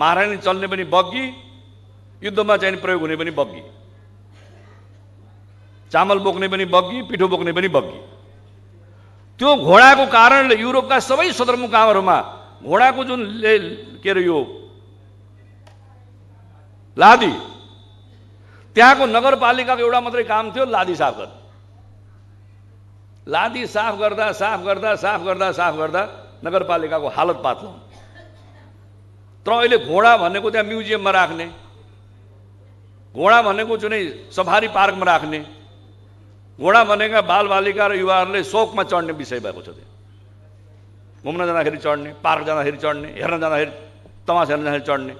महारानी चल्ने पनि बग्गी युद्धमा चाहिँ प्रयोग हुने पनि बग्गी चामल बोक्ने पनि बग्गी पिठो बोक्ने पनि बग्गी। त्यो घोडाको कारणले युरोपका सबै सदरमुकामहरूमा घोडाको जुन के रे यो लादी त्यहाँको नगरपालिकाको एउटा मात्रै काम थियो लादी साफ गर्न। लादी साफ गर्दा साफ गर्दा साफ गर्दा साफ गर्दा नगरपालिकाको हालत पातलो। तर अहिले घोडा भनेको त्यहाँ म्युजियममा राख्ने घोडा भनेको जुनै सफारी पार्कमा राख्ने घोडा भनेका बालबालिका र युवाहरूले शौकमा चढ्ने विषय भएको छ। त्यहाँ घुम्न जाँदाखेरि चढ्ने पार्क जाँदाखेरि चढ्ने हेर्न जाँदाखेरि तमास हेर्न जाँदाखेरि चढ्ने।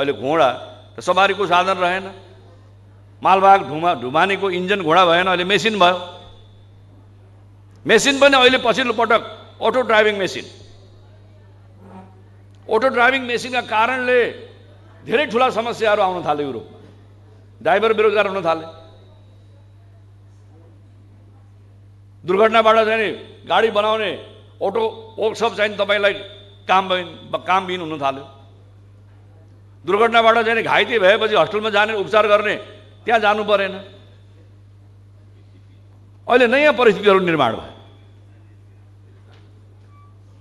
अहिले घोडा र सवारीको साधन रहेन मालवाहक ढुमानीको इन्जिन घोडा भएन अहिले मेसिन भयो। मेसिन पनि अहिले पछिल्लो पटक अटो ड्राइभिङ मेसिनका कारणले धेरै ठुला समस्याहरू आउन थाले। युरोपमा ड्राइभर बेरोजगार हुन थाले दुर्घटनाबाट चाहिँ गाडी बनाउने अटो वर्कसप चाहिँ तपाईलाई कामबिहीन हुन थाल्यो। दुर्घटनाबाट चाहिँ घाइते भएपछि हस्पिटलमा जाने उपचार गर्ने त्यहाँ जानु परेन। अहिले नयाँ परिस्थितिहरू निर्माण भयो।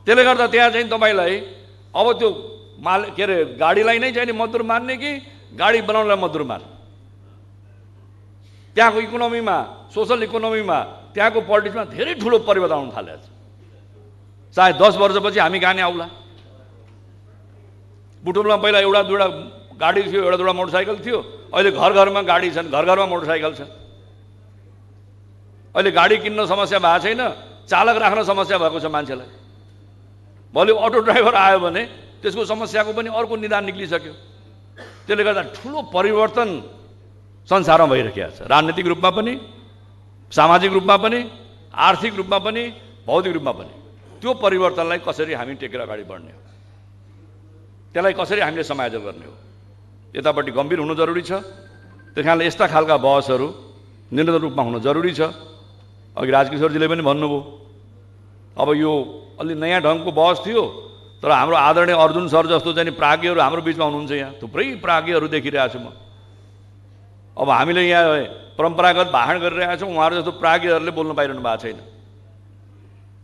त्यसले गर्दा त्यहाँ चाहिँ तपाईलाई अब त्यो के अरे गाडीलाई नै चाहिँ मजदुर मान्ने कि गाडी बनाउनलाई मजदुर मान्ने। त्यहाँको इकोनोमीमा सोसल इकोनोमीमा त्यहाँको पोलिटिक्समा धेरै ठुलो परिवर्तन आउन थालेको छ। चाहे 10 वर्षपछि हामी गाने आउला। बुटोलमा पहिला एउटा दुईवटा गाडी थियो एउटा दुईवटा मोटरसाइकल थियो अहिले घर घरमा गाडी छन् घर घरमा मोटरसाइकल छन्। अहिले गाडी किन्न समस्या भएको छैन चालक राख्न समस्या भएको छ मान्छेलाई। भोलि अटो ड्राइभर आयो भने त्यसको समस्याको पनि अर्को निदान निक्लिसक्यो। त्यसले गर्दा ठुलो परिवर्तन संसारमा भइरहेको छ राजनीतिक रूपमा पनि सामाजिक रूपमा पनि आर्थिक रूपमा पनि भौतिक रूपमा पनि। त्यो परिवर्तनलाई कसरी हामी टेकेर अगाडि बढ्ने हो त्यसलाई कसरी हामीले समायोजन गर्ने हो यतापट्टि गम्भीर हुनु जरुरी छ। त्यस कारणले यस्ता खालका बहसहरू निरन्तर रूपमा हुन जरुरी छ। अघि राजकिशोरजीले पनि भन्नुभयो अब यो अलि नयाँ ढङ्गको बहस थियो तर हाम्रो आदरणीय अर्जुन सर जस्तो चाहिँ प्राज्ञहरू हाम्रो बिचमा हुनुहुन्छ। यहाँ थुप्रै प्राज्ञहरू देखिरहेको छु म। अब हामीले यहाँ परम्परागत भाषण गरिरहेका छौं उहाँहरु जस्तो प्राज्ञहरूले बोल्न पाइरहनु भएको छैन।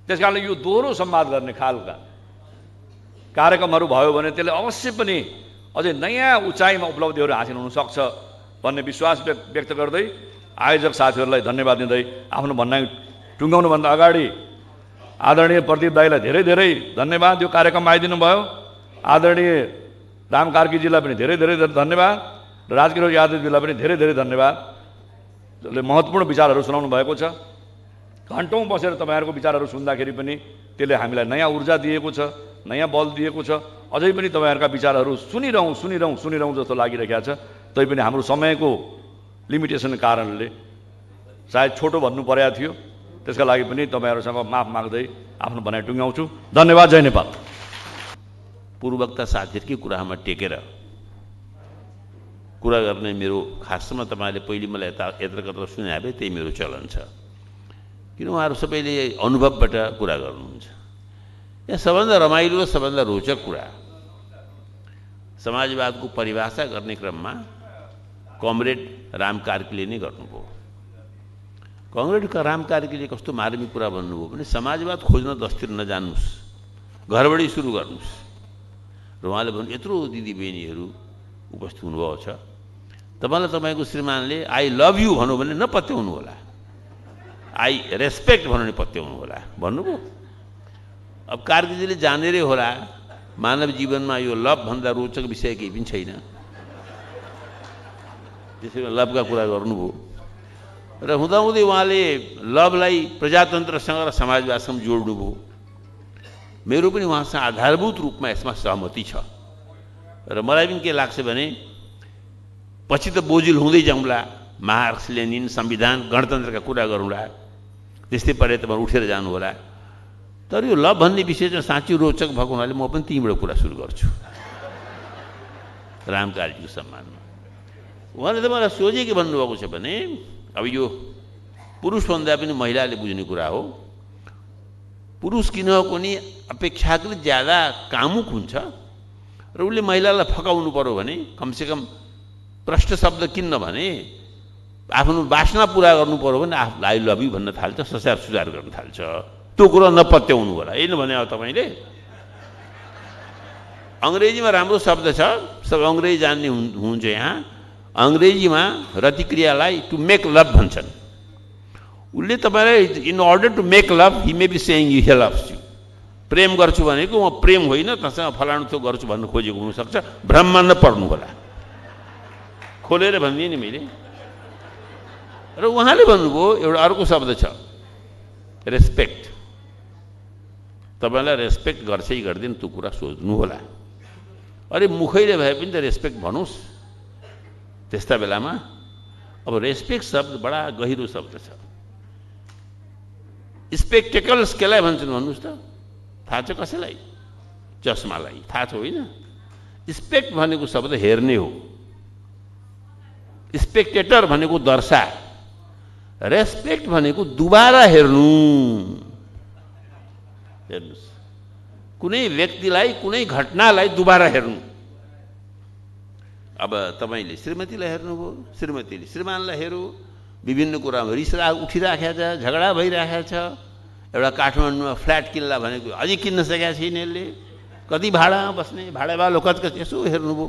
त्यसकारणले यो दोहोरो संवाद गर्ने खालका कार्यक्रमहरू भयो भने त्यसले अवश्य पनि अझै नयाँ उचाइमा उपलब्धिहरू हासिल हुन सक्छ भन्ने विश्वास व्यक्त गर्दै आयोजक साथीहरूलाई धन्यवाद दिँदै आफ्नो भनाइ टुङ्गाउनुभन्दा अगाडि आदरणीय प्रदीप दाईलाई धेरै धेरै धन्यवाद यो कार्यक्रममा आइदिनु भयो। आदरणीय राम कार्कीजीलाई पनि धेरै धेरै धन्यवाद र राजकिशोर यादवजीलाई पनि धेरै धेरै धन्यवाद जसले महत्त्वपूर्ण विचारहरू सुनाउनु भएको छ। घन्टौँ बसेर तपाईहरुको विचारहरू सुन्दाखेरि पनि त्यसले हामीलाई नयाँ ऊर्जा दिएको छ नयाँ बल दिएको छ। अझै पनि तपाईहरुका विचारहरू सुनिरहौँ जस्तो लागिरहेको छ। तैपनि हाम्रो समयको लिमिटेसन कारणले सायद छोटो भन्नु परेको थियो। त्यसका लागि पनि तपाईहरुसँग माफ माग्दै आफ्नो भनाइ टुङ्गाउँछु। धन्यवाद। जय नेपाल। पूर्ववक्ता साथीहरुकै कुरामा टेकेर कुरा गर्ने मेरो खासमा तपाईले पहिले मलाई यत्रकत्र सुने भए त्यही मेरो चलन छ किन उहाँहरु सबैले अनुभवबाट कुरा गर्नुहुन्छ। यहाँ सबभन्दा रमाइलो सबभन्दा रोचक कुरा समाजवाद को परिभाषा करने क्रम में कमरेड राम कार्कीले नहीं गर्नुभयो। कमरेडका राम कार्कीले कस्तो मार्मिक कुरा भन्नुभयो भने समाजवाद खोज्न दस्तिर नजानुस्, घरबाटै सुरु गर्नुस्। र उहाँले भन्नु यत्रो दिदी बहिनीहरु उपस्थित हुनुभएको छ, तपाईलाई तपाईको श्रीमानले आई लभ यु भन्नु भने नपत्याउनु होला, आई रेस्पेक्ट भन्नु नि पत्याउनु होला भन्नुभयो। अब कार्कीजीले जानेरै होला मानव जीवनमा यो लभ भन्दा रोचक विषय केही पनि छैन, त्यसैले लभका कुरा गर्नुभयो। र हुँदाहुँदै उहाँले लभलाई प्रजातन्त्रसँग र समाजवादसँग जोड्नुभयो। मेरो पनि उहाँसँग आधारभूत रूपमा यसमा सहमति छ र मलाई पनि के लाग्छ भने पछि त बोझिल हुँदै जाउँला, मार्क्स लेनिन संविधान गणतन्त्रका कुरा गरौँला, त्यस्तै परे तपाईँ उठेर जानु होला। तर यो लभ भन्ने विषय चाहिँ साँच्चै रोचक भएको हुनाले म पनि तिमीबाट कुरा सुरु गर्छु राम कार्कीको सम्मानमा। उहाँले त मलाई सोझे के भन्नुभएको छ भने अब यो पुरुषभन्दा पनि महिलाले बुझ्ने कुरा हो। पुरुष किनको नि अपेक्षाकृत ज्यादा कामुक हुन्छ र उसले महिलालाई फकाउनु पर्यो भने कमसेकम प्रष्ट शब्द किन्न भने आफ्नो वासना पुरा गर्नु पर्यो भने आई लभ यु भन्न थाल्छ, सस्यार सुधार गर्न थाल्छ। त्यो कुरा नपत्याउनु होला। होइन भने अब तपाईँले अङ्ग्रेजीमा राम्रो शब्द छ, सब अङ्ग्रेजी जान्ने हुन्छ। यहाँ अङ्ग्रेजीमा प्रतिक्रियालाई टु मेक लभ भन्छन्। उसले तपाईँलाई इन अर्डर टु मेक लभ हि मे बी सेङ यु हि लभ्स यु, प्रेम गर्छु भनेको म प्रेम होइन तसँग फलानु थो गर्छु भन्नु खोजेको हुनसक्छ, भ्रममा नपर्नु होला, खोलेर भनिदिएँ नि मैले। र उहाँले भन्नुभयो एउटा अर्को शब्द छ रेस्पेक्ट, तपाईलाई रेस्पेक्ट गर्छै गर्दैन त्यो कुरा सोच्नु होला। अरे मुखैले भए पनि त रेस्पेक्ट भनोस्। त्यस्ता बेलामा अब रेस्पेक्ट शब्द बडा गहिरो शब्द छ। स्पेक्टेकल्स केलाई भन्छन् भन्नुहोस् त, थाहा छ कसैलाई? चस्मालाई थाहा छ होइन? स्पेक्ट भनेको शब्द हेर्ने हो, स्पेक्टेटर भनेको दर्शा, रेस्पेक्ट भनेको दुबारा हेर्नु। हेर्नुहोस् कुनै व्यक्तिलाई कुनै घटनालाई दुबारा हेर्नु। अब तपाईले श्रीमतीलाई हेर्नुभयो, श्रीमतीले श्रीमानलाई हेर्यो, विभिन्न कुरामा रिसराग उठिराखेको छ, झगडा भइराखेको छ, एउटा काठमाडौँमा फ्ल्याट किन्ला भनेको अझै किन्न सकेको छैन, यसले कति भाडामा बस्ने, भाडावालो कचकच यसो हेर्नुभयो,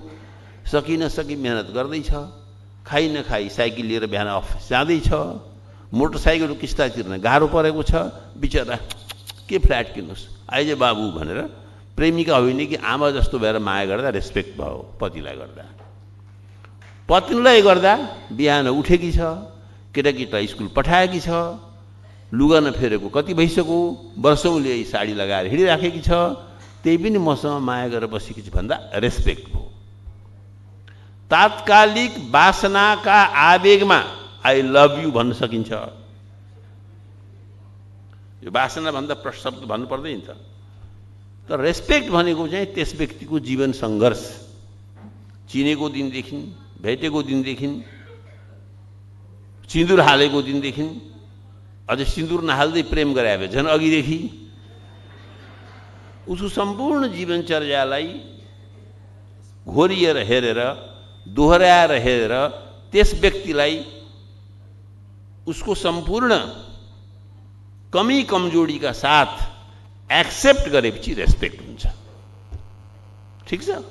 सकिन सकि मेहनत गर्दैछ, खाइ नखाइ साइकल लिएर बिहान अफिस जाँदैछ, मोटरसाइकलको किस्ता तिर्न गाह्रो परेको छ, बिचरा के फ्ल्याट किन्नुहोस् आइज बाबु भनेर प्रेमिका होइन कि आमा जस्तो भएर माया गर्दा रेस्पेक्ट भयो। पतिलाई गर्दा, पत्नीलाई गर्दा बिहान उठेकी छ, केटाकेटा स्कुल पठाएकी छ, लुगा नफेरेको कति भइसक्यो, वर्षौँले यही साडी लगाएर हिँडिराखेकी छ, त्यही पनि मसँग माया गरेर बसेकी छ भन्दा रेस्पेक्ट भयो। तात्कालिक वासनाका आवेगमा आई लभ यु भन्न सकिन्छ। यो वासना भन्दा प्रशब्द भन्नु पर्दैन त। तर रेस्पेक्ट भनेको चाहिँ त्यस व्यक्तिको जीवन सङ्घर्ष, चिनेको दिनदेखि, भेटेको दिनदेखि, सिन्दुर हालेको दिनदेखि, अझ सिन्दुर नहाल्दै प्रेम गराए झन् अघिदेखि, उसको सम्पूर्ण जीवनचर्यालाई घोरिएर हेरेर, दोहोऱ्याएर हेरेर त्यस व्यक्तिलाई उसको सम्पूर्ण कमी कमजोरीका साथ एक्सेप्ट गरेपछि रेस्पेक्ट हुन्छ। ठिक छ?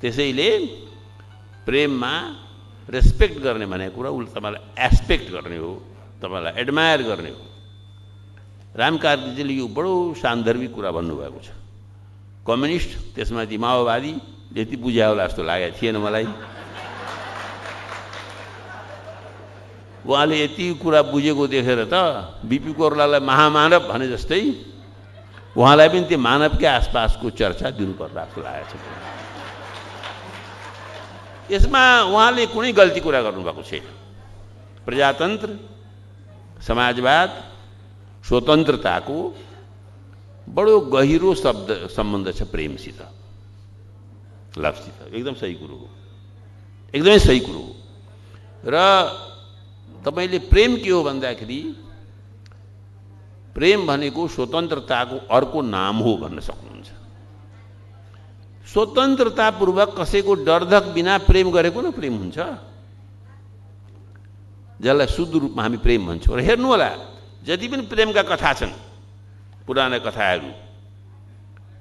त्यसैले प्रेममा रेस्पेक्ट गर्ने भनेको कुरा उसले तपाईँलाई एक्सपेक्ट गर्ने हो, तपाईँलाई एडमायर गर्ने हो। राम कार्कीजीले यो बडो सान्दर्भिक कुरा भन्नुभएको छ। कम्युनिस्ट त्यसमाथि माओवादी यति बुझ्या होला जस्तो लागेको थिएन मलाई। उहाँले यति कुरा बुझेको देखेर त बिपी कोइरालालाई महामानव भने जस्तै उहाँलाई पनि त्यो मानवकै आसपासको चर्चा दिनुपर्ला जस्तो लागेको छ। यसमा उहाँले कुनै गल्ती कुरा गर्नुभएको छैन। प्रजातन्त्र, समाजवाद, स्वतन्त्रताको बडो गहिरो शब्द सम्बन्ध छ प्रेमसित, लभसित। एकदम सही कुरो हो, एकदमै सही कुरो हो। र तपाईले प्रेम के हो भन्दाखेरि प्रेम भनेको स्वतन्त्रताको अर्को नाम हो भन्न सक्नुहुन्छ। स्वतन्त्रतापूर्वक कसैको डरधक बिना प्रेम गरेको न प्रेम हुन्छ, जसलाई शुद्ध रूपमा हामी प्रेम भन्छौं। र हेर्नु होला जति पनि प्रेमका कथा छन् पुराना कथाहरू,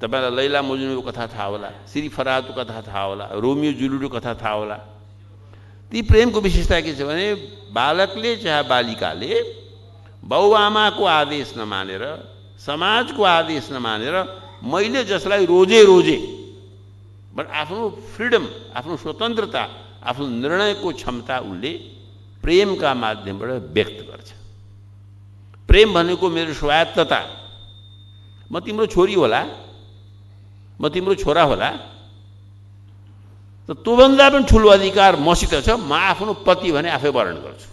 तपाईलाई लैला मजनुको कथा थाहा होला, श्री फराहतको कथा थाहा होला, रोमियो जुलियटको कथा थाहा होला। ती प्रेमको विशेषता के छ भने बालकले चाहे बालिकाले बाबुआमाको आदेश नमानेर, समाजको आदेश नमानेर, मैले जसलाई रोजे रोजे, बट आफ्नो फ्रिडम, आफ्नो स्वतन्त्रता, आफ्नो निर्णयको क्षमता उनले प्रेमका माध्यमबाट व्यक्त गर्छ। प्रेम भनेको मेरो स्वायत्तता, म तिम्रो छोरी होला, म तिम्रो छोरा होला, तोभन्दा पनि ठुलो अधिकार मसित छ, म आफ्नो पति भने आफै वर्णन गर्छु,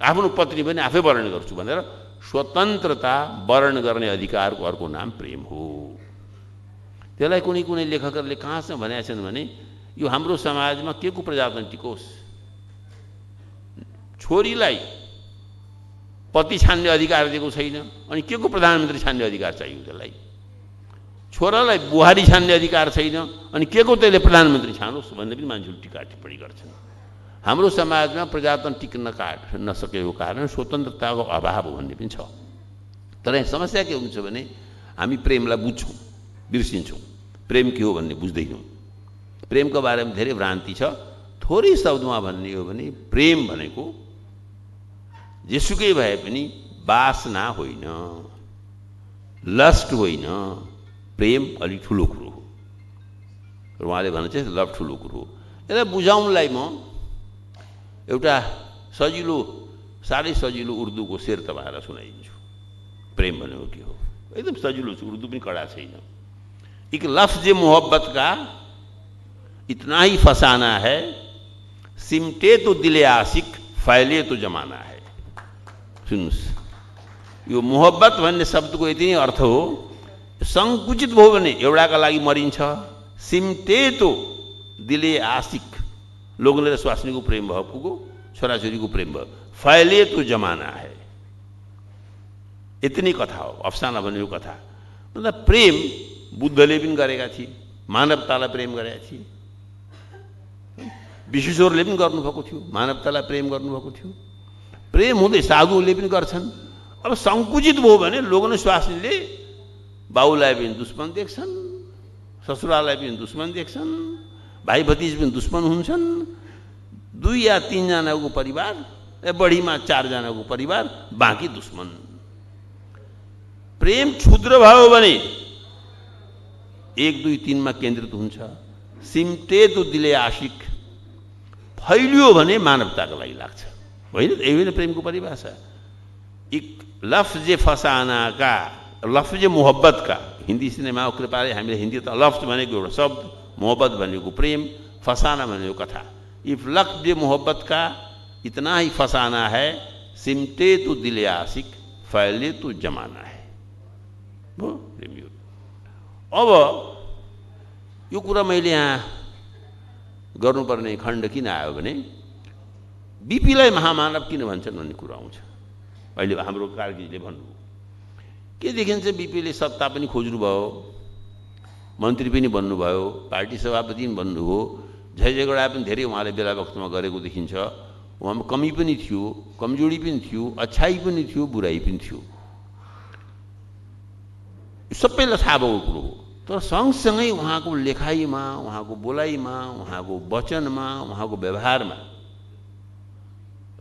आफ्नो पत्नी पनि आफै वर्णन गर्छु भनेर स्वतन्त्रता वर्णन गर्ने अधिकारको अर्को नाम प्रेम हो। त्यसलाई कुनै कुनै लेखकहरूले कहाँसम्म भनेका छन् भने यो हाम्रो समाजमा के को प्रजातन्त्र टिकोस्, छोरीलाई पति छान्ने अधिकार दिएको छैन, अनि के को प्रधानमन्त्री छान्ने अधिकार चाहियो, त्यसलाई छोरालाई बुहारी छान्ने अधिकार छैन, अनि के को त्यसले प्रधानमन्त्री छानोस् भन्ने पनि मान्छेले टीका टिप्पणी गर्छन्। हाम्रो समाजमा प्रजातन्त्र टिक्न नसकेको कारण स्वतन्त्रताको अभाव भन्ने पनि छ। तर यहाँ समस्या के हुन्छ भने हामी प्रेमलाई बुझ्छौँ, बिर्सिन्छौँ, प्रेम के हो भन्ने बुझ्दैनौँ। प्रेमको बारेमा धेरै भ्रान्ति छ। थोरै शब्दमा भन्ने हो भने प्रेम भनेको जेसुकै भए पनि वासना होइन, लस्ट होइन, प्रेम अलि ठुलो कुरो हो। उहाँले भन्नुहुन्छ लभ ठुलो कुरो हो। यसलाई बुझाउनलाई म एउटा सजिलो, साह्रै सजिलो उर्दूको शेर तपाईँलाई सुनाइदिन्छु। प्रेम भनेको के हो, एकदम सजिलो छ, उर्दू पनि कडा छैन। एक लफ्ज मोहब्बत का इतना ही फसाना है, सिमटे तो दिले आशिक फैले तो जमाना है। सुन्नुस्, यो मोहब्बत भन्ने शब्दको यति नै अर्थ हो, संकुचित भयो भने एउटाका लागि मरिन्छ। सिमटे तो दिले आशिक, लोग्ने र स्वास्नीको प्रेम भयो, पुगो छोराछोरीको प्रेम भयो, फैले तो जमाना है। यति नै कथा हो, अफसाना भनेको कथा। मतलब प्रेम बुद्धले पनि गरेका थिए, मानवतालाई प्रेम गरेका थिए, विश्वेश्वरले पनि गर्नुभएको थियो, मानवतालाई प्रेम गर्नुभएको थियो। प्रेम हुँदै साधुहरूले पनि गर्छन्। अब सङ्कुचित भयो भने लोग्ने स्वास्नीले बाउलाई पनि दुश्मन देख्छन्, ससुरालाई पनि दुश्मन देख्छन्, भाइ भतिज पनि दुश्मन हुन्छन्। दुई या तीनजनाको परिवार, बढीमा चारजनाको परिवार, बाँकी दुश्मन। प्रेम क्षुद्र भयो भने 1, 2, 3 मा केन्द्रित हुन्छ। सिम्टे तो दिले आशिक, फैलियो भने मानवताको लागि लाग्छ। होइन, यही होइन प्रेमको परिभाषा। एक लफ्ज फसाना का, लफ्ज मोहब्बत का, हिन्दी सिनेमाको कृपाले हामीले हिन्दी त लफ्ज भनेको एउटा शब्द, मोहब्बत भनेको प्रेम, फसाना भनेको कथा। इफ लफ्ज मोहब्बत का इतना ही फसाना है, सिमटे तो दिले आशिक फैले तो जमाना है। हो प्रेम यो। अब यो कुरा मैले यहाँ गर्नुपर्ने खण्ड किन आयो भने बीपीलाई महामानव किन भन्छन् भन्ने कुरा आउँछ। अहिले हाम्रो कारगिजले भन्नुभयो के देखिन्छ, बीपीले सत्ता पनि खोज्नुभयो, मन्त्री पनि बन्नुभयो, पार्टी सभापति पनि बन्नुभयो, झैझगडा पनि धेरै उहाँले बेला वक्तमा गरेको देखिन्छ। उहाँमा कमी पनि थियो, कमजोरी पनि थियो, अच्छाइ पनि थियो, बुराइ पनि थियो, सबैलाई थाहा भएको कुरो हो। तर सँगसँगै उहाँको लेखाइमा, उहाँको बोलाइमा, उहाँको वचनमा, उहाँको व्यवहारमा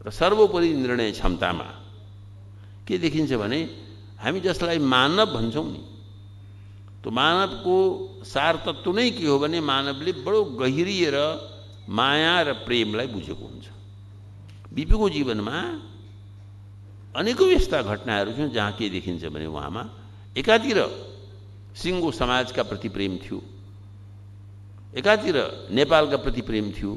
र सर्वोपरि निर्णय क्षमतामा के देखिन्छ भने हामी जसलाई मानव भन्छौँ नि, तो मानव को सार तत्व नै के हो भने मानवले बडो गहिरिएर माया र प्रेमलाई बुझेको हुन्छ। बीपीको जीवनमा अनेकौं यस्ता घटनाहरू छन् जहाँ के देखिन्छ भने उहाँमा एकातिर सिङ्गो समाजका प्रति प्रेम थियो, एकातिर नेपालका प्रति प्रेम थियो,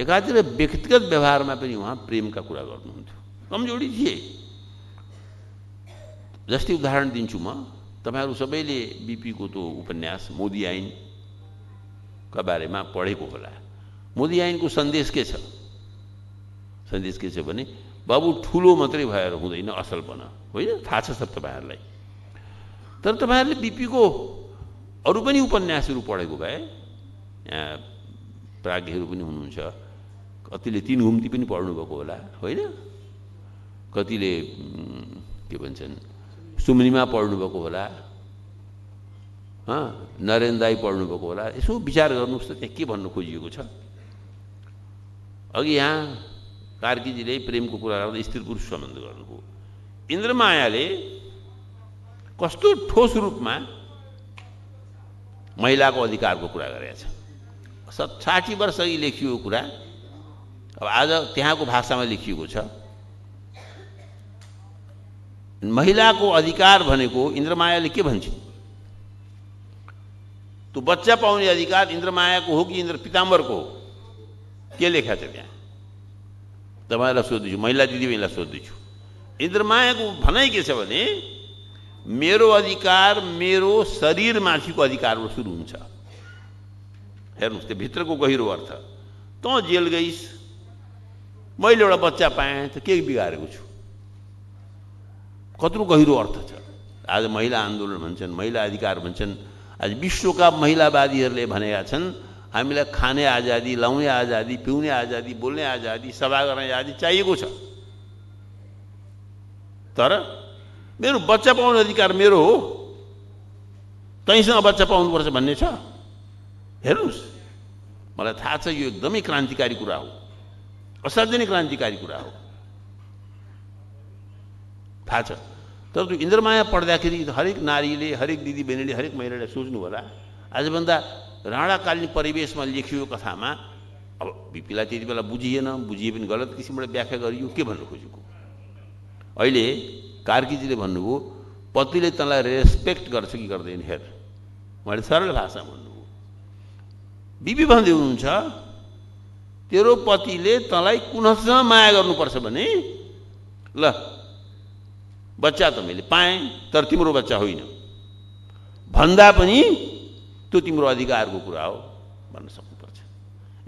एकातिर व्यक्तिगत व्यवहारमा पनि उहाँ प्रेमका कुरा गर्नुहुन्थ्यो। कमजोरी थिए। जस्तै उदाहरण दिन्छु म, तपाईहरू सबैले बीपीको त्यो उपन्यास मोदी आइन का बारेमा पढेको होला। मोदी आइनको सन्देश के छ? सन्देश के छ भने बाबु ठुलो मात्रै भएर हुँदैन, असल बन। होइन, थाहा छ सब तपाईहरूलाई। तर तपाईहरूले बीपीको अरू पनि उपन्यासहरू पढेको भए प्राज्ञहरू पनि हुनुहुन्छ कतिले तीन घुम्ती पनि पढ्नु भएको होला हैन कतिले के भन्छन् सुमनिमा पढ्नु भएको होला ह नरेन्द्र दाई पढ्नु भएको होला यसो विचार गर्नुस् त त्यहाँ के भन्नु खोजिएको छ अघि यहाँ कार्कीजीले प्रेमको कुरा गर्दै स्त्री पुरुष सम्बन्ध गर्नुको इन्द्रमायाले कस्तो ठोस रूपमा महिलाको अधिकारको कुरा गरेछ ६० वर्ष अघि लेखिएको कुरा अब आज त्यहाँको भाषामा लेखिएको छ महिलाको अधिकार भनेको इन्द्रमायाले के भन्छ तो बच्चा पाउने अधिकार इन्द्रमायाको हो कि इन्द्र पिताम्बरको हो के लेखा छ त्यहाँ तपाईलाई सोध्छु महिला दिदीबहिनीलाई सोध्छु इन्द्रमायाको भनाइ के छ भने मेरो अधिकार मेरो शरीरमाथिको अधिकारबाट सुरु हुन्छ हेर्नुस् त्यो भित्रको गहिरो अर्थ त जेल गइस मैले एउटा बच्चा पाएँ त के बिगारेको छु कत्रो गहिरो अर्थ छ आज महिला आन्दोलन भन्छन् महिला अधिकार भन्छन् आज विश्वका महिलावादीहरूले भनेका छन् हामीलाई खाने आजादी लाउने आजादी पिउने आजादी बोल्ने आजादी सभा गर्ने आजादी चाहिएको छ तर मेरो बच्चा पाउने अधिकार मेरो हो तैसँग बच्चा पाउनुपर्छ भन्ने छ हेर्नुस् मलाई थाहा छ यो एकदमै क्रान्तिकारी कुरा हो असाध्यै क्रान्तिकारी कुरा हो थाहा छ तर त्यो इन्द्रमाया पढ्दाखेरि हरेक नारीले हरेक दिदीबहिनीले हरेक महिलाले सोच्नु होला आजभन्दा राणाकालीन परिवेशमा लेखिएको कथामा अब बिपीलाई त्यति बेला बुझिएन बुझिए पनि गलत किसिमबाट व्याख्या गरियो के भन्नु खोजेको अहिले कार्कीजीले भन्नुभयो पतिले तँलाई रेस्पेक्ट गर्छ कि गर्दैन हेर उहाँले सरल भाषामा भन्नुभयो बिपी भन्दै हुनुहुन्छ तेरो पतिले तँलाई कुनसँग माया गर्नुपर्छ भने ल बच्चा त मैले पाएँ तर तिम्रो बच्चा होइन भन्दा पनि त्यो तिम्रो अधिकारको कुरा हो भन्न सक्नुपर्छ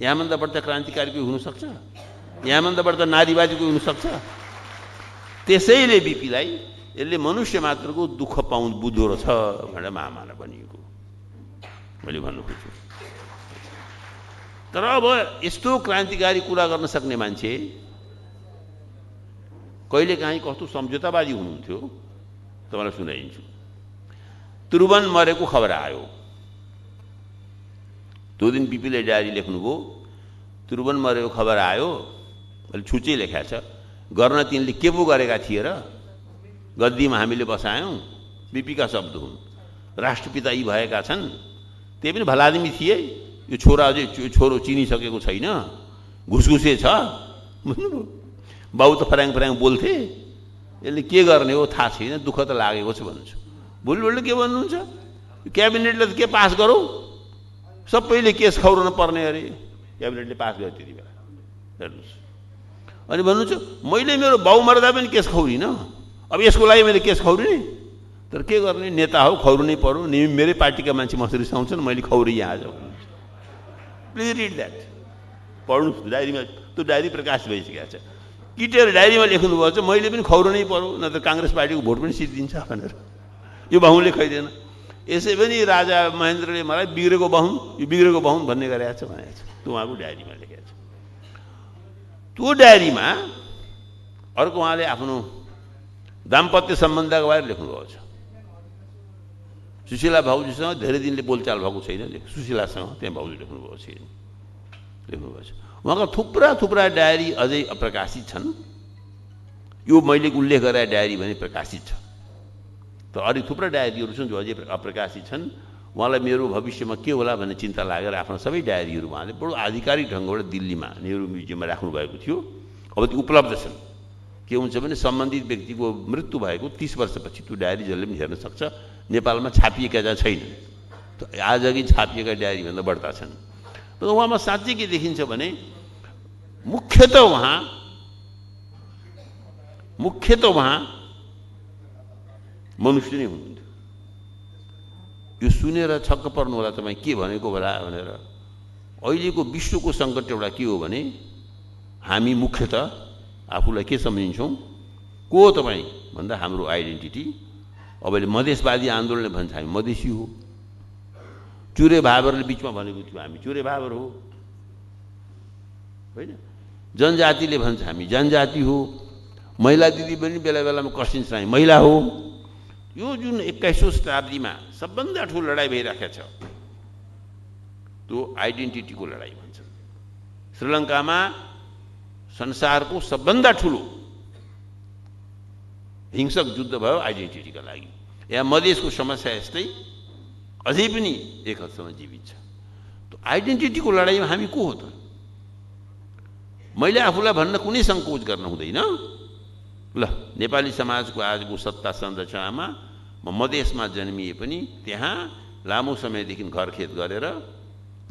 यहाँभन्दा बढ्दा क्रान्तिकारी कोही हुनसक्छ यहाँभन्दा बढ्दा नारीवादी कोही हुनसक्छ त्यसैले बिपीलाई यसले मनुष्य मात्रको दुःख पाउँ बुझ्दो रहेछ भनेर महामानव भनिएको मैले भन्नु खोज्छु तर अब यस्तो क्रान्तिकारी कुरा गर्न सक्ने मान्छे कहिले काहीँ कस्तो सम्झौतावादी हुनुहुन्थ्यो तपाईलाई सुनाइदिन्छु त्रिभुवन मरेको खबर आयो त्यो दिन बिपीले डायरी लेख्नुभयो त्रिभुवन मरेको खबर आयो अलि छुच्चै लेख्या छ गर्न तिनले के पो गरेका थिए र गद्दीमा हामीले बसायौँ बिपीका शब्द हुन् राष्ट्रपिता यी भएका छन् त्यही पनि भला आदमी थिए यो छोरा अझै छोरो चिनिसकेको छैन घुसघुसे छ बाबु तो फरांग फरांग बोलते इसलिए के गर्ने हो थाहा छैन दुःख त लागेको छ भन्छु भुलभुलले के भन्नुहुन्छ क्याबिनेटले त के पास गरौ सबैले केस खौरन पर्ने अरे क्याबिनेटले पास गर्यो त्यति बेला हेर्नुस् अनि भन्नुहुन्छ मैले मेरो बाउ मर्दा पनि केस खौरिन अब यसको लागि मैले केस खौरिने तर के गर्ने नेता हो खौरिनै पर्यो मेरै पार्टीका मान्छे म रिसाउँछन् मैले खौरिएँ आज प्लिज रिड द्याट पढ्नुहोस् डायरीमा त्यो डायरी प्रकाश भइसकेको छ किटेर डायरीमा लेख्नुभयो चाहिँ मैले पनि खौरनै पर्यो नत्र कांग्रेस पार्टी को भोट पनि सिद्धिन्छ भनेर यो बाहुनले खैदैन यसै पनि राजा महेन्द्रले मलाई बिग्रेको बाहुन भन्ने गरेछ भनेछ त्यो उहाँको डायरीमा लेखेको छ त्यो डायरीमा अर्को उहाँले आफ्नो दाम्पत्य सम्बन्धको बारेमा लेख्नुभएको छ सुशीला भाउजूसँग धेरै दिनले बोलचाल भएको छैन सुशीलासँग त्यहाँ भाउजू लेख्नुभएको छैन लेख्नुभएको छ वहाँका थुप्रा थुप्रा डायरी अझै अप्रकाशित छन् यो मैले उल्लेख गरे डायरी भने प्रकाशित छ तर अरू थुप्रा डायरीहरू छन् जो अझै अप्रकाशित छन् उहाँलाई मेरो भविष्यमा के होला भन्ने चिन्ता लागेर आफ्नो सबै डायरीहरू उहाँले बडो आधिकारिक ढङ्गबाट दिल्लीमा नेहरू म्युजियममा राख्नुभएको थियो अब त्यो उपलब्ध छन् के हुन्छ भने सम्बन्धित व्यक्तिको मृत्यु भएको 30 वर्षपछि त्यो डायरी जसले पनि हेर्न सक्छ नेपालमा छापिएका छैनन् आजअघि छापिएका डायरीभन्दा बढ्ता छन् तर उहाँमा साँच्चै के देखिन्छ भने मुख्य त वहाँ मनुष्य नै हुनुहुन्थ्यो यो सुनेर छक्क पर्नु होला तपाईँ के भनेको होला भनेर अहिलेको विश्वको सङ्कट एउटा के हो भने हामी मुख्यत आफूलाई के सम्झिन्छौँ को हो तपाईँ भन्दा हाम्रो आइडेन्टिटी अब अहिले मधेसवादी आन्दोलनले भन्छ हामी मधेसी हो चुरे भाइबरले बीचमा भनेको थियौँ हामी चुरे भाइबर हो होइन जनजातिले भन्छ हामी जनजाति हो महिला दिदी पनि बेला बेलामा कसिन्छ हामी महिला हो यो जुन 21औं शताब्दीमा सबभन्दा ठूलो लडाई भइराखेको छ त्यो आइडेन्टिटीको लडाई भन्छ श्रीलंकामा संसारको सबभन्दा ठूलो हिंसक युद्ध भयो आइडेन्टिटीका लागि यहाँ मधेसको समस्या यस्तै अझै पनि एक हदसम्म जीवित छ त्यो आइडेन्टिटीको लडाईमा हामी को हो त मैले आफूलाई भन्न कुनै संकोच गर्न हुँदैन ल नेपाली समाजको आजको सत्ता संरचनामा म मधेसमा जन्मिए पनि त्यहाँ लामो समयदेखि घरखेत गरेर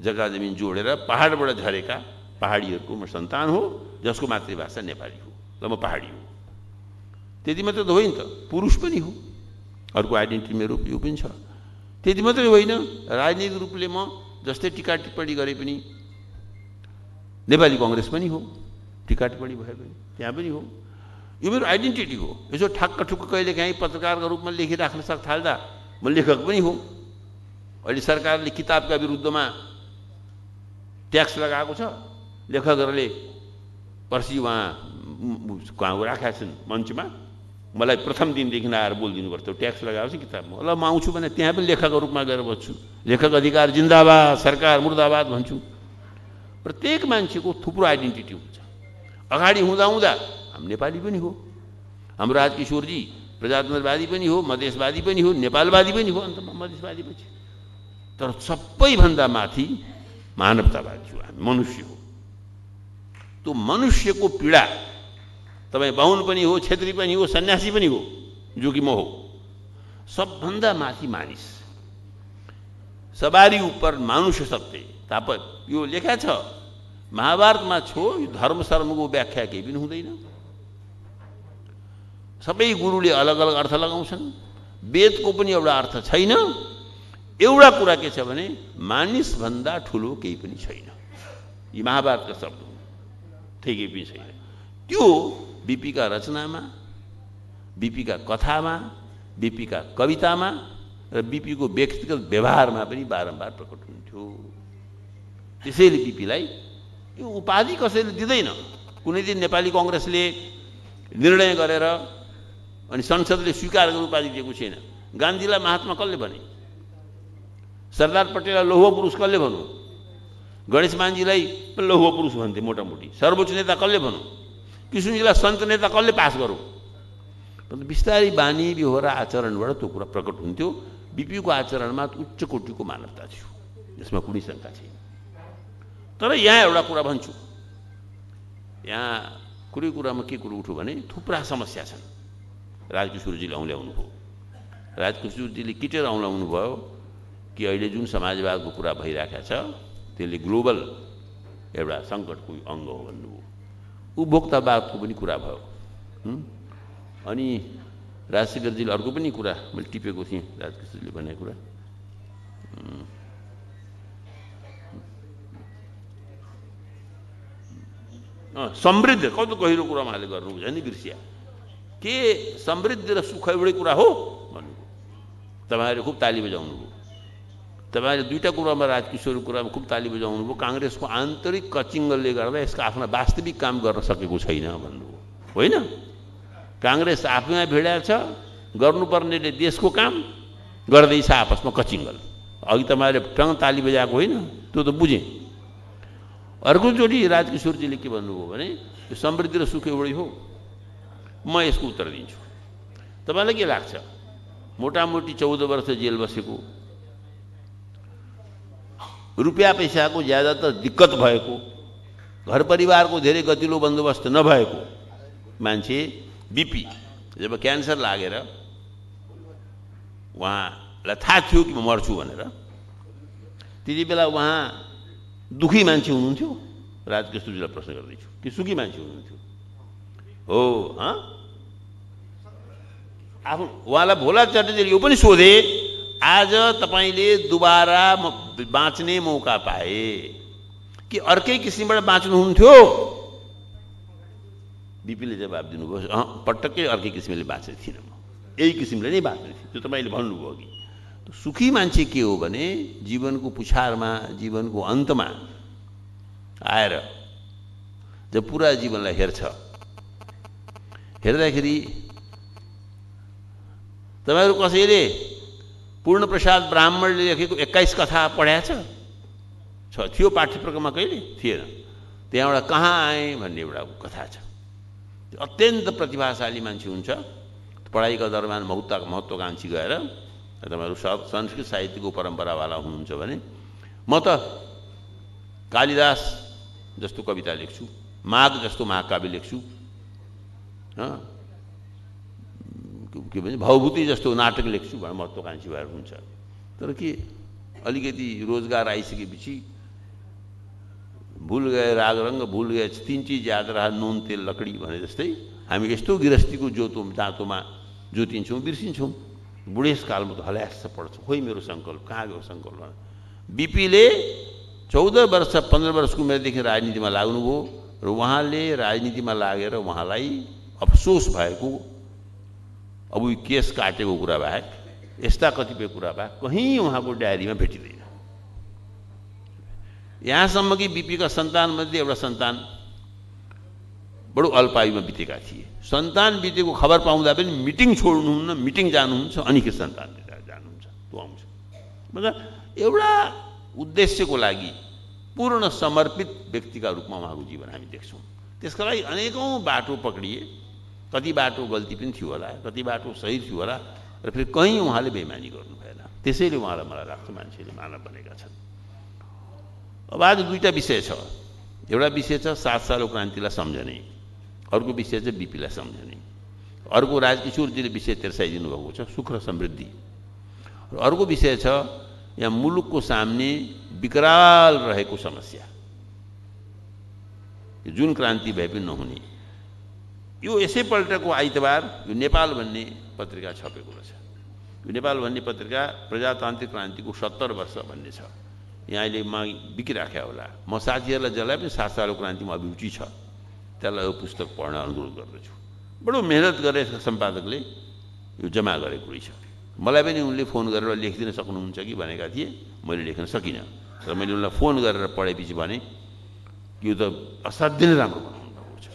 जग्गा जमिन जोडेर पहाडबाट झरेका पहाडीहरूको म सन्तान हो जसको मातृभाषा नेपाली हो र म पहाडी हो त्यति मात्र त होइन त पुरुष पनि हो अर्को आइडेन्टिटी मेरो यो पनि छ त्यति मात्रै होइन राजनीतिक रूपले म जस्तै टीका टिप्पणी गरे पनि नेपाली कांग्रेस पनि हो टीका टिप्पणी भए पनि त्यहाँ पनि हो यो मेरो आइडेन्टिटी हो यसो ठक्क ठुक्क कहिले काहीँ पत्रकारको रूपमा लेखिराख्न सक्छ थाल्दा म लेखक पनि हो अहिले सरकारले किताबका विरुद्धमा ट्याक्स लगाएको छ लेखकहरूले पर्सि वहाँ कहाँ राखेका छन् मञ्चमा मलाई प्रथम दिनदेखि आएर बोलिदिनुपर्छ ट्याक्स लगाएपछि किताबमा ल म आउँछु भने त्यहाँ पनि लेखकको रूपमा गएर बस्छु लेखक अधिकार जिन्दाबाद सरकार मुर्दाबाद भन्छु प्रत्येक मान्छेको थुप्रो आइडेन्टिटी हुन्छ अगाडि हुँदा हुँदा हामी नेपाली पनि हो हाम्रो राजकिशोरजी प्रजातन्त्रवादी पनि हो मधेसवादी पनि हो नेपालवादी पनि हो अन्तमा मधेसवादी पछि तर सबैभन्दा माथि मानवतावादी हो हामी मनुष्य हो त्यो मनुष्यको पीडा तपाईं बाहुन पनि हो क्षेत्री पनि हो सन्यासी पनि हो जो कि म हो सबभन्दा माथि मानिस सवारी उपर मानुष सत्य ताप यो लेख्या छ महाभारतमा छो यो धर्म शर्मको व्याख्या केही पनि हुँदैन सबै गुरुले अलग अलग अर्थ लगाउँछन् वेदको पनि एउटा अर्थ छैन एउटा कुरा के छ भने मानिस भन्दा ठूलो केही पनि छैन यो महाभारतको शब्द हो ठिकै पनि छैन त्यो बीपी का रचनामा बीपी का कथामा बीपी का कवितामा र बीपी को व्यक्तिगत व्यवहारमा पनि बारम्बार प्रकट हुन्थ्यो त्यसैले बीपीलाई यो उपाधि कसैले दिदैन कुनै दिन नेपाली कांग्रेसले निर्णय गरेर अनि संसदले स्वीकार गरेर उपाधि दिएको छैन गान्धीलाई महात्मा कसले भने सरदार पटेललाई लौह पुरुष कसले भन्नु गणेश मानजीलाई लौह पुरुष भन्थे मोटामोटी सर्वोच्च नेता कसले भन्नु किशुनजीलाई सन्त नेता कसले पास गरौँ परन्तु बिस्तारै बानी व्यवहार आचरणबाट त्यो कुरा प्रकट हुन्थ्यो बीपीको आचरणमा उच्च कोटिको मानवता थियो यसमा कुनै शंका छैन तर यहाँ एउटा कुरा भन्छु यहाँ कुनै कुरामा के कुरो उठ्यो भने थुप्रा समस्या छन् राजकिशोरजीले औँल्याउनुभयो राजकिशोरजीले किटेर औँल्याउनुभयो कि अहिले जुन समाजवादको कुरा भइराखेको छ त्यसले ग्लोबल एउटा सङ्कटको अङ्ग हो भन्नुभयो उपभोक्तावादको पनि कुरा भयो अनि राजशेखरजीले अर्को पनि कुरा मैले टिपेको थिएँ राजकिशोरजीले भन्ने कुरा समृद्ध कति गहिरो कुरा उहाँले गर्नुभयो नि बिर्सिया के समृद्धि र सुख एउटै कुरा हो भन्नुभयो तपाईँहरू खुब ताली बजाउनुभयो तपाईहरुले दुईटा कुरामा राजकिशोरको कुरामा खुब ताली बजाउनुभयो कांग्रेसको आन्तरिक कचिङ्गलले गर्दा यसको आफ्नो वास्तविक काम गर्न सकेको छैन भन्नुभयो होइन कांग्रेस आफैमा भिडा छ गर्नुपर्नेले देशको काम गर्दैछ आपसमा कचिङ्गल अघि तपाईहरुले टङ ताली बजाएको होइन त्यो त बुझे अर्को जोडी राजकिशोरजीले के भन्नुभयो भने यो समृद्धि र सुख एउटै हो म यसको उत्तर दिन्छु तपाईलाई के लाग्छ मोटामोटी 14 वर्ष जेल बसेको रुपैयाँ पैसाको ज्यादातर दिक्कत भएको घर परिवारको धेरै गतिलो बन्दोबस्त नभएको मान्छे बीपी जब क्यान्सर लागेर उहाँलाई थाहा थियो कि म मर्छु भनेर त्यति बेला उहाँ दुखी मान्छे हुनुहुन्थ्यो राजकिशोरजीलाई प्रश्न गर्दैछु कि सुखी मान्छे हुनुहुन्थ्यो हो आफ्नो उहाँलाई भोला च्याटर्जीले यो पनि सोधे आज तपाईले दुबारा बाँच्ने मौका पाए कि अर्कै किसिमबाट बाँच्नुहुन्थ्यो बीपीले जवाब दिनुभयो पटक्कै अर्कै किसिमले बाँचेको थिएन म यही किसिमले नै बाँच्ने थिएँ त्यो तपाईँले भन्नुभयो कि तो सुखी मान्छे के हो भने जीवनको पुछारमा जीवनको अन्तमा आएर जब पूरा जीवनलाई हेर्छ, हेर्दाखेरि तपाईहरु कसैले पूर्णप्रसाद ब्राह्मणले लेखेको 21 कथा पढ्याछ? थियो पाठ्यक्रममा? कहिले थिएन। त्यहाँ एउटा कहाँ आए भन्ने एउटा कथा छ। अत्यन्त प्रतिभाशाली मान्छे हुन्छ, पढाइको दरमियान महत्त्वकांक्षी गएर तपाईहरु सब संस्कृत साहित्यको परम्परावाला हुनुहुन्छ भने म त कालिदास जस्तो कविता लेख्छु, माघ जस्तो महाकाव्य लेख्छु, के भन्छ भावभूति जस्तो नाटक लेख्छु भनेर महत्त्वकांक्षी भएर हुन्छ। तर के अलिकति रोजगार आइसकेपछि भूल गए राग रंग, भूल गए तीन चीज याद रहा नून तेल लकड़ी भने जस्तै हामी यस्तो गृहस्थीको जातोमा जोतिन्छौँ, बिर्सिन्छौँ। बुढेसकालमा त हल्यास पढ्छ, खोइ मेरो संकल्प कहाँ गयो संकल्प? बीपीले 14 वर्ष 15 वर्षको उमेरदेखि राजनीतिमा लाग्नुभयो र उहाँले राजनीतिमा लागेर उहाँलाई अफसोस भएको, अब यो केस काटेको कुरा बाहेक यस्ता कतिपय कुरा बाहेक कहीँ उहाँको डायरीमा भेटिँदैन। यहाँसम्म कि बीपीका सन्तानमध्ये एउटा सन्तान बडो अल्पायुमा बितेका थिए। सन्तान बितेको खबर पाउँदा पनि मिटिङ छोड्नुहुन्न, मिटिङ जानुहुन्छ, अनिखेत सन्तान जानुहुन्छ, त्यो आउँछ। मतलब एउटा उद्देश्यको लागि पूर्ण समर्पित व्यक्तिका रूपमा उहाँको जीवन हामी देख्छौँ। त्यसका लागि अनेकौं बाटो पक्रिए, कति बाटो गल्ती पनि थियो होला, कति बाटो सही थियो होला, र फेरि कहीँ उहाँले बेइमानी गर्नु भएन। त्यसैले उहाँलाई मलाई लाग्छ मान्छेले मानव बनेका छन्। अब आज दुईटा विषय छ, एउटा विषय छ 7 सालको क्रान्तिलाई सम्झने, अर्को विषय चाहिँ बीपीलाई सम्झने। अर्को राजकिशोरजीले विषय तेर्साइदिनु भएको छ सुख र समृद्धि, र अर्को विषय छ यहाँ मुलुकको सामने विकराल रहेको समस्या, जुन क्रान्ति भए पनि नहुने। यो यसैपल्टको आइतबार यो नेपाल भन्ने पत्रिका छपेको रहेछ। यो नेपाल भन्ने पत्रिका प्रजातान्त्रिक क्रान्तिको 70 वर्ष भन्ने छ। यहाँले म बिकिराख्या होला। म साथीहरूलाई जसलाई पनि 7 सालको क्रान्तिमा अभिरुचि छ त्यसलाई यो पुस्तक पढ्न अनुरोध गर्दछु। बडो मेहनत गरेर सम्पादकले यो जम्मा गरेको रहेछ। मलाई पनि उनले फोन गरेर लेखिदिन सक्नुहुन्छ कि भनेका थिए, मैले लेख्न सकिनँ। र मैले उनलाई फोन गरेर पढेपछि भने यो त असाध्यै नै राम्रो बनाउनु भएको छ।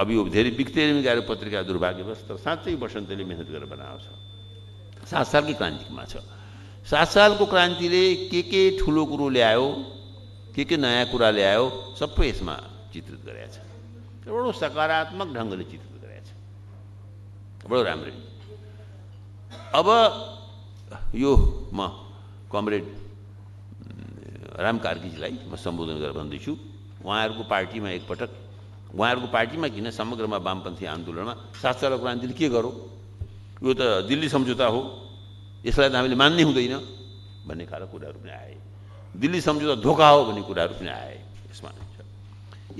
अब यो धेरै बिक्दै नै गएर पत्रिका दुर्भाग्यवश, तर साँच्चै वसन्तले मेहनत गरेर बनाएको छ। 7 सालकै क्रान्तिमा छ। 7 सालको क्रान्तिले के ठुलो कुरो ल्यायो, के नयाँ कुरा ल्यायो, सबै यसमा चित्रित गरेको छ। बडो सकारात्मक ढङ्गले चित्रित गरेको छ, बडो राम्रो। अब यो म कमरेड राम कार्कीजीलाई म सम्बोधन गरेर भन्दैछु। उहाँहरूको पार्टीमा एकपटक, उहाँहरूको पार्टीमा किन समग्रमा वामपन्थी आन्दोलनमा 7 सालको क्रान्तिले के गर्यो? यो त दिल्ली सम्झौता हो, यसलाई त हामीले मान्नै हुँदैन भन्ने खालको कुराहरू पनि आए। दिल्ली सम्झौता धोका हो भन्ने कुराहरू पनि आए। यसमा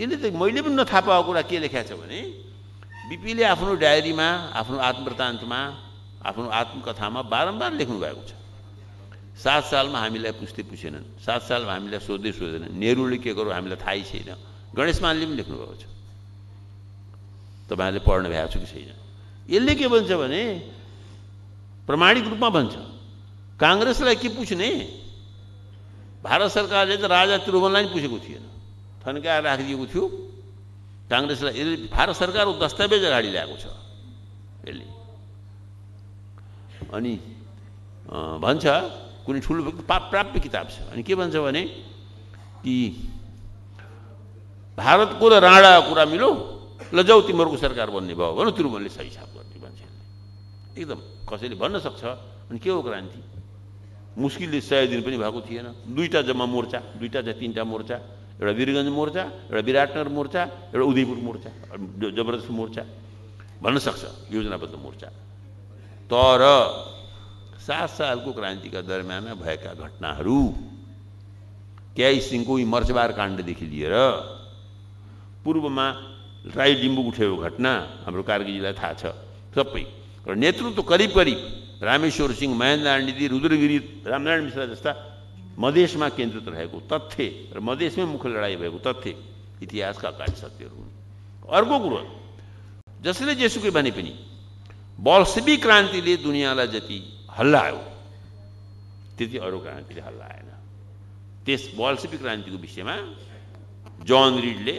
यसले त मैले पनि नथा पाएको कुरा के लेखेको छ भने बीपीले आफ्नो डायरीमा, आफ्नो आत्मवृत्तान्तमा, आफ्नो आत्मकथामा बारम्बार लेख्नु भएको छ 7 सालमा हामीलाई पुछ्दै पुछेनन्, 7 सालमा हामीलाई सोध्दै सोधेनन्, नेहरूले के गर्यो हामीलाई थाहै छैन। गणेशमानले पनि लेख्नुभएको छ, तपाईँहरूले पढ्नु भएको छ कि छैन? यसले के भन्छ भने प्रमाणिक रूपमा भन्छ काङ्ग्रेसलाई के पुछ्ने, भारत सरकारले त राजा त्रिभुवनलाई पनि पुछेको थिएन, थन्काएर राखिदिएको थियो काङ्ग्रेसलाई। यसले भारत सरकारको दस्तावेज अगाडि ल्याएको छ। यसले अनि भन्छ कुनै ठुलो प्राप्य किताब छ। अनि के भन्छ भने कि भारतको र राणाको कुरा मिलो, ल जाऊ तिमीहरूको सरकार बन्ने भयो भनौँ, त्रिभुवनले सही छाप गर्ने भन्छ। एकदम कसैले भन्न सक्छ अनि के हो क्रान्ति? मुस्किलले 100 दिन पनि भएको थिएन। 2 जम्मा मोर्चा 2 या 3 मोर्चा, एउटा वीरगञ्ज मोर्चा, एउटा विराटनगर मोर्चा, एउटा उदयपुर मोर्चा, जबरदस्त मोर्चा भन्न सक्छ, योजनाबद्ध मोर्चा। तर 7 सालको क्रान्तिका दरम्यान भएका घटनाहरू, केआई सिंहको मर्चबार काण्डदेखि लिएर पूर्वमा राई लिम्बू उठेको घटना हाम्रो कार्कीजीलाई थाहा छ सबै, र नेतृत्व करिब करिब रामेश्वर सिंह, महेन्द्र राजनीति, रुद्रगिरी, रामनारायण मिश्र जस्ता मधेसमा केन्द्रित रहेको तथ्य र मधेसमै मुख्य लडाइँ भएको तथ्य इतिहासका अगाडि सत्यहरू हुन्। अर्को कुरो, जसले जेसुकै भने पनि बोल्सेविक क्रान्तिले दुनियाँलाई जति हल्लायो, त्यति अरु क्रान्तिले हल आएन। त्यस बोल्सेभिक क्रान्तिको विषयमा जॉन रिडले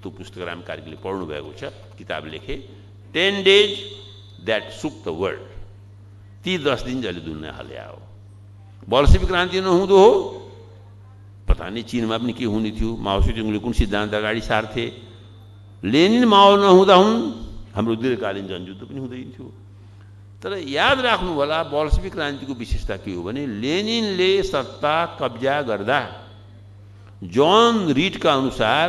त्यो पुस्तकराम कार्कीले पढ्नु भएको छ, किताब लेखे 10 days that shook the world। ती 10 दिन जले दुनिया हल्यायो। बोल्सेभिक क्रान्ति नहुँदो हो, पता नहीं चीन में अपनी के होनी थी, माओ से उनले कुन सिद्धान्त अगाडि सार्थे। लेनिन माओ नहुँदा हुन हाम्रो दीर्घकालीन जनयुद्ध पनि हुँदैन थियो। तर याद राख्नु होला बोल्सेभिक क्रान्तिको विशेषता के हो भने लेनिनले सत्ता कब्जा गर्दा जॉन रीड का अनुसार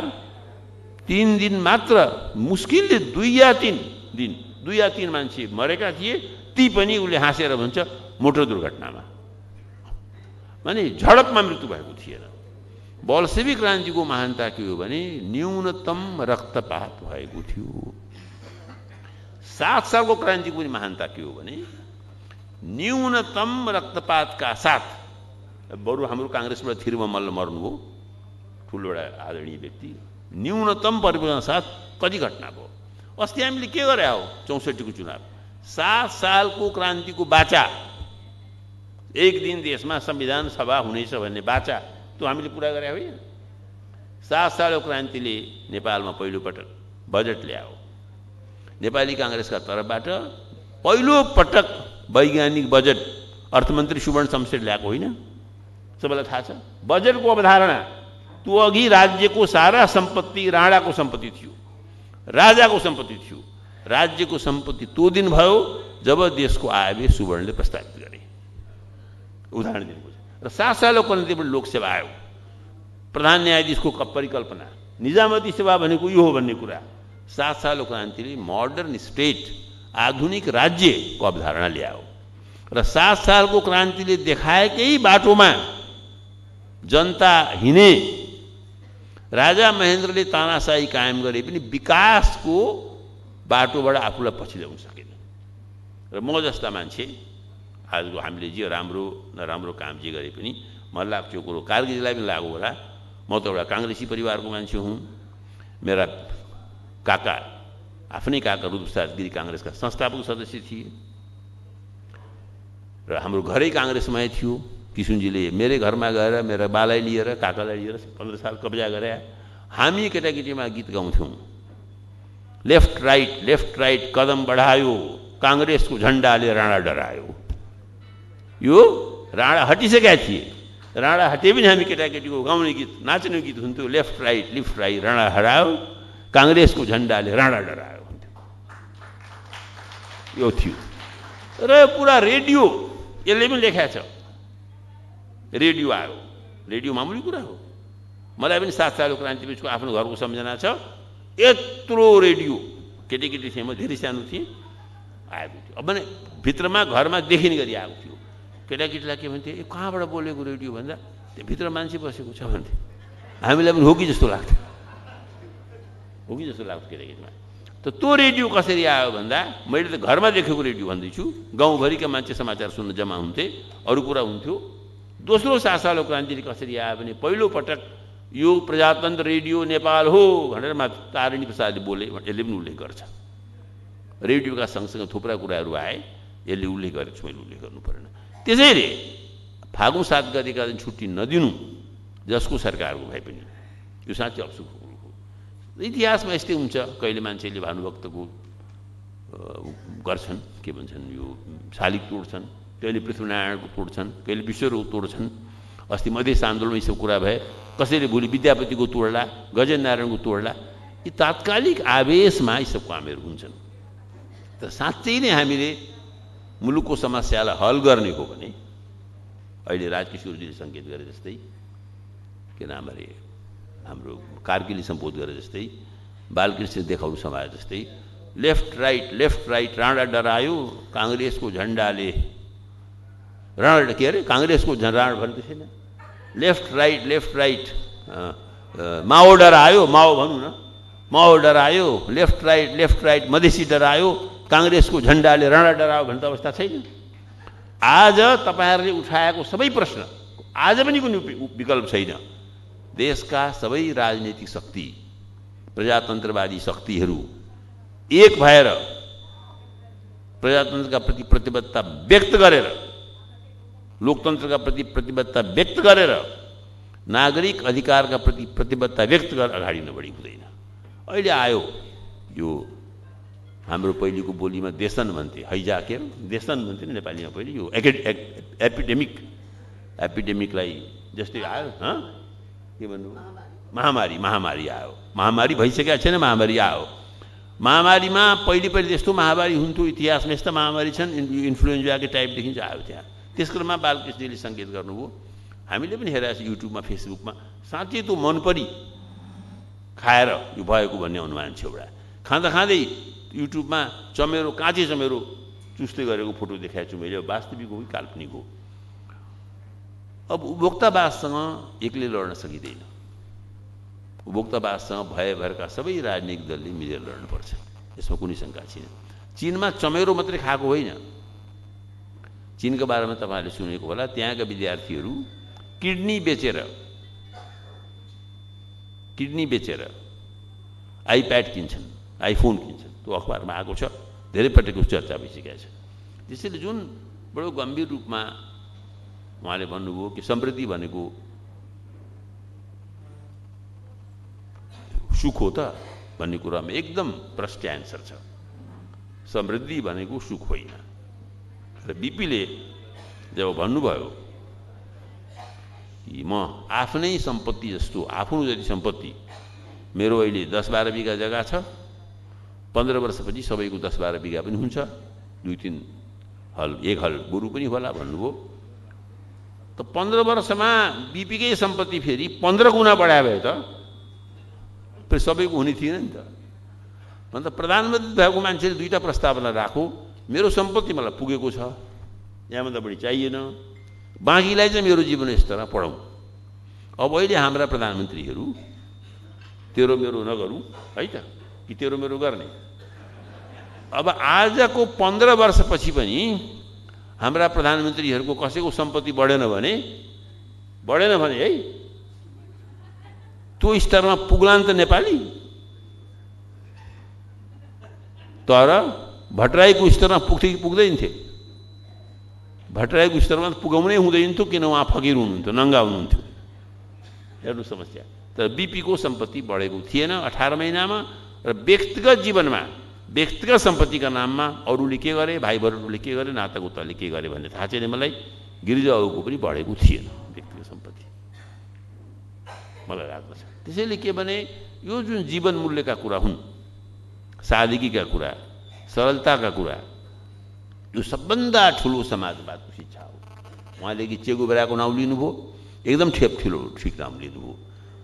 3 दिन मात्र, मुस्किलले 2 या 3 दिन, 2 या 3 मान्छे मरेका थिए, ती पनि उले हाँसेर भन्छ मोटर दुर्घटनामा, माने झडपमा मृत्यु भएको थिएन। बोल्सेभिक क्रान्तिको महानता के हो भने न्यूनतम रक्तपात भएको थियो। 7 सालको क्रान्तिको पनि महानता के हो भने न्यूनतम रक्तपातका साथ, बरु हाम्रो कांग्रेसबाट थिरमा मल्ल मर्नु हो, ठुलो एउटा आदरणीय व्यक्ति, न्यूनतम परिवर्तन साथ कति घटना भयो। अस्ति हामीले के गरे हो 64 को चुनाव, 7 सालको क्रान्तिको बाचा, 1 दिन देशमा संविधान सभा हुनेछ भन्ने बाचा त्यो हामीले पूरा गरे होइन। 7 सालको क्रान्तिले नेपालमा पहिलो पटक बजेट ल्यायो। नेपाली कांग्रेसका तर्फबाट पहिलो पटक वैज्ञानिक बजेट अर्थमन्त्री सुवर्ण शमशेर ल्याएको होइन, सबैलाई थाहा छ। बजेटको अवधारणा तो अघि राज्यको सारा सम्पत्ति राणाको सम्पत्ति थियो, राजाको सम्पत्ति थियो। राज्यको सम्पत्ति त्यो दिन भयो जब देशको आयव्यय सुवर्णले प्रस्तावित गरे, उदाहरण दिएको छ। र 7 सालको क्रान्तिबाट लोकसेवा आयो, प्रधान न्यायाधीशको परिकल्पना, निजामती सेवा भनेको यो हो भन्ने कुरा 7 सालको क्रान्तिले मोडर्न स्टेट, आधुनिक राज्यको अवधारणा ल्यायो। र 7 सालको क्रान्तिले देखाएकै बाटोमा जनता हिँडे। राजा महेन्द्रले तानाशाही कायम गरे पनि विकासको बाटोबाट आफूलाई पछि ल्याउन सकेन। र म जस्ता मान्छे आजको हामीले जे राम्रो नराम्रो काम जे गरे पनि मलाई लाग्छ कुरो कारगिललाई पनि लाग्यो होला। म त एउटा काङ्ग्रेसी परिवारको मान्छे हुँ। मेरा काका, आफ्नै काका रुद्रप्रसाद गिरी काङ्ग्रेसका संस्थापक सदस्य थिए र हाम्रो घरै काङ्ग्रेसमै थियो। किशुनजीले मेरे घरमा गएर मेरा बालाई लिएर काकालाई लिएर 15 साल कब्जा गरे। हामी केटाकेटीमा गीत गाउँथ्यौँ, लेफ्ट राइट कदम बढायो, काङ्ग्रेसको झन्डाले राणा डरायो। यो राणा हटिसकेका थिए, राणा हटे पनि हामी केटाकेटीको गाउने गीत नाच्ने गीत हुन्थ्यो, लेफ्ट राइट राणा हरायो, काङ्ग्रेसको झन्डाले राणा डरायो हुन्थ्यो, यो थियो। र पुरा रेडियो, यसले पनि लेखेको छ, रेडियो आयो। रेडियो मामुली कुरा हो, मलाई पनि 7 सालको क्रान्तिबिचको आफ्नो घरको सम्झना छ। यत्रो रेडियो, केटीकेटी थिएँ म, धेरै सानो थिएँ, आएको थियो। अब भने भित्रमा घरमा देखिने गरी आएको थियो। केटाकेटीलाई के भन्थे, ए कहाँबाट बोलेको रेडियो भन्दा त्यो भित्र मान्छे बसेको छ भन्थे। हामीलाई पनि हो कि जस्तो लाग्थ्यो, केटाकेटीमा। त त्यो रेडियो कसरी आयो भन्दा मैले त घरमा देखेको रेडियो भन्दैछु, गाउँभरिका मान्छे समाचार सुन्न जम्मा हुन्थे, अरू कुरा हुन्थ्यो। दोस्रो 7 सालको क्रान्तिले कसरी आयो भने पहिलो पटक यो प्रजातन्त्र रेडियो नेपाल हो भनेर तारिणी प्रसादले बोले, यसले पनि उल्लेख गर्छ। रेडियोका सँगसँगै थुप्रा कुराहरू आए, यसले उल्लेख गरेको मैले उल्लेख गर्नु परेन। त्यसैले फागुन 7 गतेका दिन छुट्टी नदिनु, जसको सरकारको भए पनि, यो साँच्चै अफसोस हो। इतिहासमा यस्तै हुन्छ, कहिले मान्छेले भानुभक्तको गर्छन्, के भन्छन् यो शालिक तोड्छन्, कहिले पृथ्वीनारायणको तोड्छन्, कहिले विश्वको तोड्छन्। अस्ति मधेस आन्दोलनमा यी सब कुरा भए, कसैले भोलि विद्यापतिको तोड्ला, गजेन्द्रनारायणको तोड्ला। यी तात्कालिक आवेशमा यी सब कामहरू हुन्छन्। तर साँच्चै नै हामीले मुलुकको समस्यालाई हल गर्ने हो भने अहिले राजकिशोरजीले सङ्केत गरे जस्तै, के नाम अरे हाम्रो कार्कीले सम्बोध गरे जस्तै, बालकृष्ण देखाउनु समाज जस्तै, लेफ्ट राइट राणा डरायो, काङ्ग्रेसको झन्डाले राणा के अरे काङ्ग्रेसको राणा भन्नु थिएन, लेफ्ट राइट माओ डरायो, माओ भनौँ न, माओ डरायो, लेफ्ट राइट मधेसी डरायो, काङ्ग्रेसको झन्डाले राणा डरायो भन्ने त अवस्था छैन। आज तपाईँहरूले उठाएको सबै प्रश्न, आज पनि कुनै विकल्प छैन। देशका सबै राजनीतिक शक्ति, प्रजातन्त्रवादी शक्तिहरू एक भएर प्रजातन्त्रका प्रति प्रतिबद्धता व्यक्त गरेर लोकतंत्र का प्रति प्रतिबद्धता व्यक्त गरेर नागरिक अधिकारका प्रति प्रतिबद्धता व्यक्त गरेर अगाडि नबढ्नु हुँदैन। अहिले आयो यो हाम्रो पहिलेको बोलीमा देसन भन्थे, हैजा के देसन भन्थे नि नेपालीमा पहिले, यो एपिडेमिकलाई जस्तै आयो, के भन्नु, महामारी आयो, महामारी भइसकेको छैन, महामारी आयो। महामारीमा पहिले पहिले त्यस्तो महामारी हुन्थ्यो, इतिहासमा यस्ता महामारी छन्, इन्फ्लुएन्जाको टाइप देखिन्छ आयो त्यहाँ। त्यस क्रममा बालकृष्णले सङ्केत गर्नुभयो, हामीले पनि हेरेको छ युट्युबमा फेसबुकमा, साँच्चै त्यो मनपरी खाएर यो भएको भन्ने अनुमान छ। एउटा खाँदा खाँदै युट्युबमा चमेरो, काँचे चमेरो चुस्दै गरेको फोटो देखाएको छु मैले, वास्तविक हो कि काल्पनिक हो। अब उपभोक्तावादसँग एक्लै लड्न सकिँदैन, उपभोक्तावादसँग भएभरका सबै राजनीतिक दलले मिलेर लड्नुपर्छ, यसमा कुनै शङ्का छैन। चीनमा चमेरो मात्रै खाएको होइन, चीनको बारेमा तपाईले सुनेको होला, त्यहाँका विद्यार्थीहरू किडनी बेचेर आइप्याड किन्छन्, आइफोन किन्छन्, त्यो अखबारमा आएको छ, धेरै पटकको चर्चा भइसकेको छ। त्यसैले जुन बडो गम्भीर रूपमा उहाँले भन्नुभयो कि समृद्धि भनेको सुख हो त भन्ने कुरामा एकदम प्रष्ट एन्सर छ, समृद्धि भनेको सुख होइन। र बिपीले जब भन्नुभयो कि म आफ्नै सम्पत्ति जस्तो, आफ्नो जति सम्पत्ति, मेरो अहिले 10-12 बिघा जग्गा छ, 15 वर्षपछि सबैको 10-12 बिघा पनि हुन्छ, 2-3 हल 1 हल गोरु पनि होला भन्नुभयो। त 15 वर्षमा बिपीकै सम्पत्ति फेरि 15 गुणा बढायो भए त फेरि सबैको हुने थिएन नि त। भन्दा प्रधानमन्त्री भएको मान्छेले 2टा प्रस्तावना राखो, मेरो सम्पत्ति मलाई पुगेको छ, यहाँभन्दा बढी चाहिएन, बाँकीलाई चाहिँ मेरो जीवन स्तरमा पढाउँ। अब अहिले हाम्रा प्रधानमन्त्रीहरू तेरो मेरो नगरौँ है त, कि तेरो मेरो गर्ने। अब आजको 15 वर्षपछि पनि हाम्रा प्रधानमन्त्रीहरूको कसैको सम्पत्ति बढेन भने है त्यो स्तरमा पुग्लान् त नेपाली। तर भट्टराईको स्तरमा पुग्थे कि पुग्दैन थिए, भट्टराईको स्तरमा पुगाउनै हुँदैन थियो, किन उहाँ फकीर हुनुहुन्थ्यो, नङ्गा हुनुहुन्थ्यो। हेर्नु समस्या। तर बिपीको सम्पत्ति बढेको थिएन 18 महिनामा, र व्यक्तिगत जीवनमा, व्यक्तिगत सम्पत्तिका नाममा अरूले के गरे, भाइ बहिनीहरूले के गरे, नातागोताले के गरे भन्ने थाहा छैन मलाई। गिरिजाको पनि बढेको थिएन व्यक्तिगत सम्पत्ति, मलाई लाग्दछ। त्यसैले के भने यो जुन जीवन मूल्यका कुरा हुन्, सादगीका कुरा, सरलताका कुरा, यो सबभन्दा ठुलो समाजवादको शिक्षा हो। उहाँले कि चेगुबेराको नाउँ लिनुभयो, एकदम ठेप्ठिलो ठिक नाम लिनुभयो।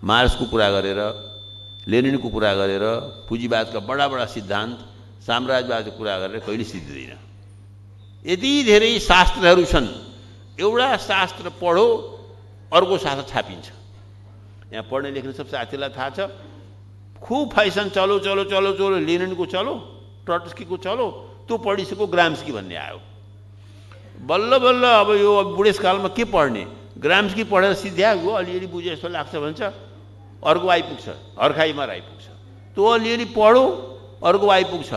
मार्क्सको कुरा गरेर, लेनिनको कुरा गरेर, पुँजीवादका बडा बडा सिद्धान्त, साम्राज्यवादको कुरा गरेर कहिले सिद्धिँदैन। यति धेरै शास्त्रहरू छन्, एउटा शास्त्र पढो अर्को शास्त्र छापिन्छ। यहाँ पढ्ने लेख्ने सब साथीलाई थाहा छ, खुब फैसन चलो चलो चलो चलो, लेनिनको चलो, ट्रटस्कीको चलो, त्यो पढिसक्यो, ग्राम्स्की भन्ने आयो। बल्ल बल्ल अब यो बुढेसकालमा के पढ्ने, ग्राम्स्की पढेर सिध्याएको अलिअलि बुझे जस्तो लाग्छ भन्छ, अर्को आइपुग्छ, हर्खाइमार आइपुग्छ। त्यो अलिअलि पढो अर्को आइपुग्छ,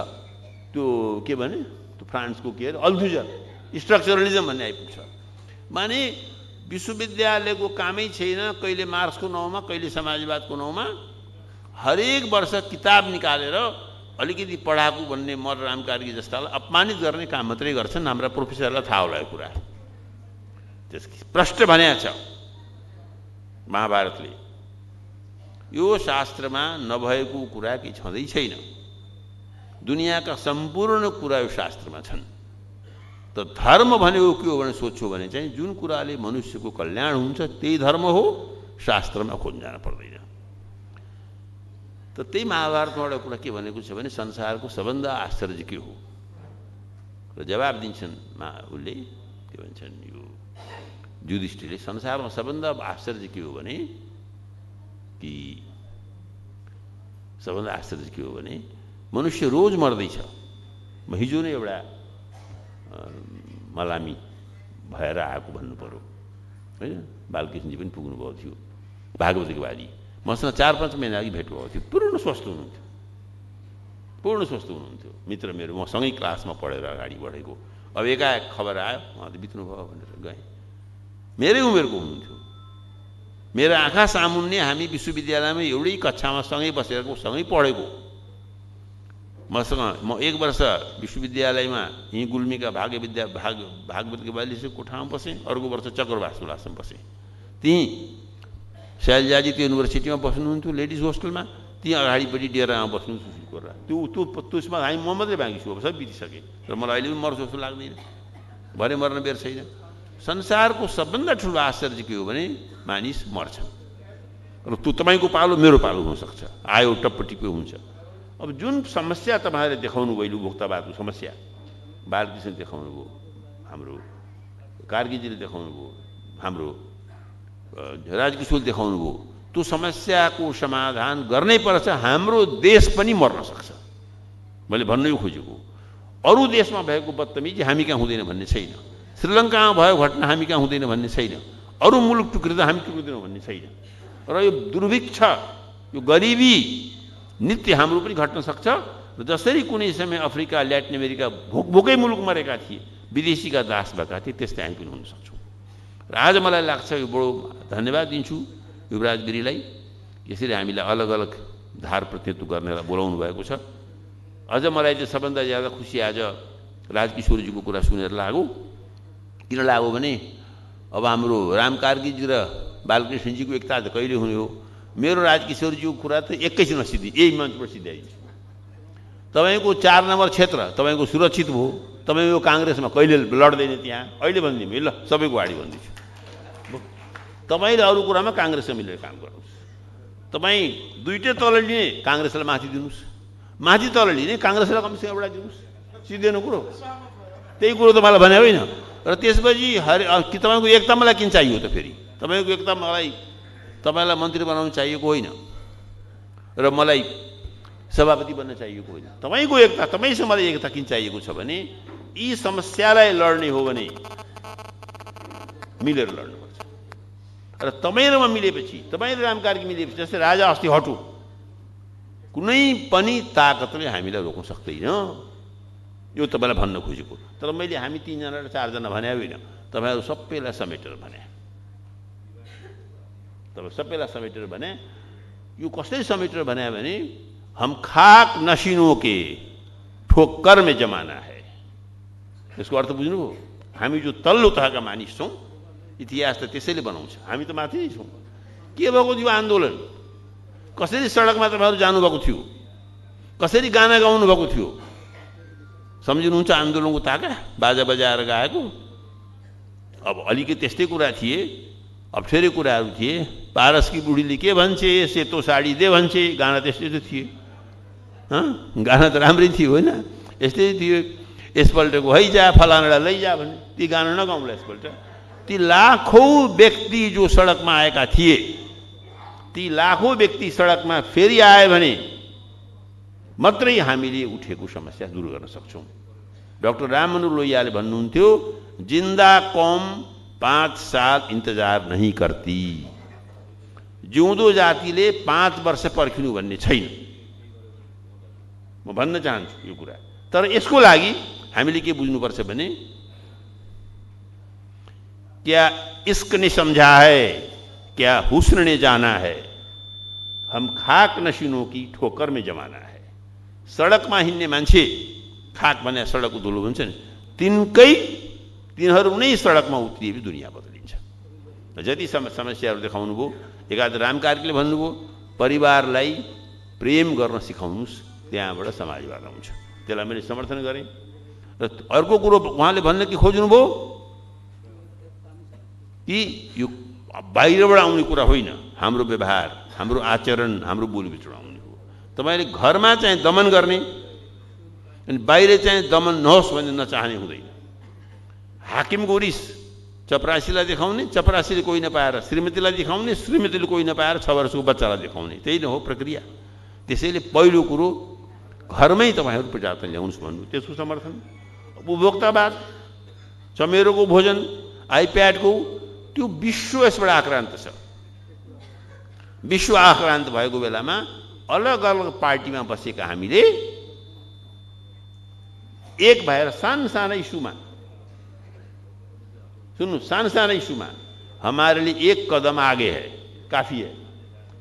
त्यो के भने त्यो फ्रान्सको के अरे अल्थुजर स्ट्रक्चरलिज्म भन्ने आइपुग्छ। माने विश्वविद्यालयको कामै छैन कहिले मार्क्सको नाउँमा, कहिले समाजवादको नाउँमा, हरेक वर्ष किताब निकालेर अलिकति पढाएको भन्ने मर राम कार्की जस्तालाई अपमानित गर्ने काम मात्रै गर्छन्। हाम्रा प्रोफेसरलाई थाहा होला यो कुरा, त्यस प्रष्ट भन्या छ महाभारतले। यो शास्त्रमा नभएको कुरा कि छँदै छैन, दुनियाँका सम्पूर्ण कुरा यो शास्त्रमा छन्। त धर्म भनेको के हो भने सोध्छौ भने चाहिँ जुन कुराले मनुष्यको कल्याण हुन्छ त्यही धर्म हो, शास्त्रमा खोज्न जान पर्दैन। त त्यही महाभारतमा एउटा कुरा के भनेको छ भने संसारको सबभन्दा आश्चर्य के हो, र जवाब दिन्छन् उसले के भन्छन् यो युधिष्ठिरले, संसारमा सबभन्दा आश्चर्य के हो भने कि सबभन्दा आश्चर्य के हो भने मनुष्य रोज मर्दैछ। म हिजो नै एउटा मलामी भएर आएको भन्नु पऱ्यो होइन, बालकृष्णजी पनि पुग्नुभएको थियो, भागवतको बारी मसँग 4-5 महिना अघि भेट भएको थियो। पूर्ण स्वस्थ हुनुहुन्थ्यो मित्र मेरो, म सँगै क्लासमा पढेर अगाडि बढेको। अब एकाएक खबर आयो उहाँ त बित्नुभयो भनेर गएँ। मेरे उमेर को हुनुहुन्थ्यो। मेरा आँखा सामुन्ने हामी विश्वविद्यालयमा एउटै कक्षामा सँगै बसेको सँगै पढेको, मसँग म एक वर्ष विश्वविद्यालयमा यही गुल्मीका भाग्य विद्या भागवत बालिसको कोठामा बसेँ, अर्को वर्ष चक्रवासुलासमा बसेँ। त्यहीँ शैलजाजी त्यो युनिभर्सिटीमा बस्नुहुन्थ्यो लेडिज होस्टलमा, ती अगाडिपट्टि डेरामा बस्नु सुशील त्यो त्यसमा हामी म मात्रै बाँकी छु, अब सब बितिसकेँ र मलाई अहिले पनि मर्छ जस्तो लाग्दैन, भरे मर्न बेर छैन। संसारको सबभन्दा ठुलो आश्चर्य के हो भने मानिस मर्छ र त्यो तपाईँको पालो मेरो पालो हुनसक्छ, आयो टप्पटिप्पो हुन्छ। अब जुन समस्या तपाईँहरूले देखाउनु भयो उपभोक्तावादको समस्या बालकृष्ण देखाउनु भयो, हाम्रो कार्कीजीले देखाउनु भयो, हाम्रो राजकिशोर देखाउनु भयो, त्यो समस्याको समाधान गर्नै पर्छ। हाम्रो देश पनि मर्न सक्छ, मैले भन्नै खोजेको अरू देशमा भएको बदतमिजी हामी कहाँ हुँदैन भन्ने छैन, श्रीलङ्कामा भयो घटना हामी कहाँ हुँदैन भन्ने छैन, अरू मुलुक टुक्रिँदा हामी टुक्रिँदैनौँ भन्ने छैन। र यो दुर्भिक्ष, यो गरिबी नित्य हाम्रो पनि घट्न सक्छ। र जसरी कुनै समय अफ्रिका ल्याटिन अमेरिका भोकभोकै मुलुक मरेका थिए, विदेशीका दास भएका थिए, त्यस्तै हामी पनि हुन सक्छौँ। र आज मलाई लाग्छ यो बडो धन्यवाद दिन्छु युवराज गिरीलाई, यसरी हामीलाई अलग अलग धार प्रतित्व गर्नेलाई बोलाउनु भएको छ। अझ मलाई चाहिँ सबभन्दा ज्यादा खुसी आज राजकिशोरजीको कुरा सुनेर लाग्यो। किन लाग्यो भने अब हाम्रो राम कार्कीजी र बालकृष्णजीको एकता त कहिले हुने हो। मेरो राजकिशोरजीको कुरा त एकैछिनमा सिद्धि यही मञ्चबाट सिद्ध्याइन्छ। तपाईँको 4 नम्बर क्षेत्र तपाईँको सुरक्षित भयो, तपाईँ यो काङ्ग्रेसमा कहिले लड्दैन त्यहाँ, अहिले भनिदिउँ ल सबैको अगाडि भनिदिन्छु, तपाईँले अरू कुरामा काङ्ग्रेसमा मिलेर काम गर्नुहोस्। तपाईँ दुईटै तल लिने काङ्ग्रेसलाई माथि दिनुहोस्, माथि तल लिने काङ्ग्रेसलाई कमसेकम एउटा दिनुहोस्, सिधैनो कुरो त्यही कुरो त मलाई भने होइन। र त्यसपछि हरे कि तपाईँको एकता मलाई किन चाहियो त फेरि, तपाईँको एकता मलाई तपाईँलाई मन्त्री बनाउनु चाहिएको होइन र मलाई सभापति बन्न चाहिएको होइन, तपाईँको एकता तपाईँसँग मलाई एकता किन चाहिएको छ भने यी समस्यालाई लड्ने हो भने मिलेर लड्नु। र तपाईँ र म मिलेपछि, तपाईँ र राम कार्की मिलेपछि, जस्तै राजा अस्ति हटो, कुनै पनि ताकतले हामीलाई रोक्न सक्दैन, यो तपाईँलाई भन्न खोजेको। तर मैले हामी 3 जना र 4 जना भने होइन, तपाईँहरू सबैलाई समेटेर भने, तपाईँ सबैलाई समेटेर भने। यो कसरी समेटेर भन्यो भने हम खाक नशीनों के ठोक्कर में जमाना है। यसको अर्थ बुझ्नुभयो? हामी जो तल्लो तहका मानिस छौँ, इतिहास त त्यसैले बनाउँछ, हामी त माथि नै छौँ। के भएको थियो आन्दोलन, कसरी सडकमा तपाईँहरू जानुभएको थियो, कसरी गाना गाउनु भएको थियो, सम्झिनुहुन्छ आन्दोलनको ताका बाजा बजाएर गाएको? अब अलिकति त्यस्तै कुरा थिए, अप्ठ्यारे कुराहरू थिए। पारस कि बुढीले के भन्छे, सेतो साडी दे भन्छे, गाना त्यस्तै त थिए, गाना त राम्रै थियो होइन, यस्तै थियो। यसपल्टको हैजा फलानालाई लैजा भने ती गाना नगाउँला। यसपल्ट ती लाखौं व्यक्ति जो सडकमा आएका थिए, ती लाखौं व्यक्ति सडकमा फेरि आए भने मात्रै हामीले उठेको समस्या दूर गर्न सक्छौँ। डाक्टर राममनोहर लोहियाले भन्नुहुन्थ्यो, जिन्दा कौम 5 साल इन्तजार नहीं करती, जिउँदो जातिले 5 वर्ष पर्खिनु भन्ने छैन। म भन्न चाहन्छु यो कुरा। तर यसको लागि हामीले के बुझ्नुपर्छ भने, क्या इश्क ने समझा है, क्या हुस्न ने जाना है, हम खाक नशीनों की ठोकर में जमाना है। सड़क में हिड़ने मान्छे खाक भने सड़क धुलो भन्छ नि, तिनीहरू नै सड़क में उत्रिएपछि दुनिया बदलिन्छ। जति समस्याहरू देखाउनु भयो, एकाद राम कार्कीले भन्नुभयो परिवारलाई प्रेम गर्न सिकाउनुस्, त्यहाँबाट समाजवाद आउँछ। त्यसलाई मैले समर्थन गरेँ। र अर्को कुरो उहाँले भन्न के खोज्नुभयो कि यो बाहिरबाट आउने कुरा होइन, हाम्रो व्यवहार, हाम्रो आचरण, हाम्रो बोलीभित्र आउने हो। तपाईँले घरमा चाहिँ दमन गर्ने अनि बाहिर चाहिँ दमन नहोस् भन्ने नचाहने हुँदैन। हाकिमको रिस चपरासीलाई देखाउने, चपरासीले कोही नपाएर श्रीमतीलाई देखाउने, श्रीमतीले कोही नपाएर 6 वर्षको बच्चालाई देखाउने, त्यही नै हो प्रक्रिया। त्यसैले पहिलो कुरो घरमै तपाईँहरू परिवर्तन ल्याउनुहोस् भन्नु, त्यसको समर्थन। उपभोक्तावाद, चमेरोको भोजन, आइप्याडको त्यो विश्व यसबाट आक्रान्त छ। विश्व आक्रान्त भएको बेलामा अलग अलग पार्टीमा बसेका हामीले एक भएर सानसाना इस्युमा, सुन्नु सानसाना इस्युमा हमारे लिए एक कदम आगे है, काफी है।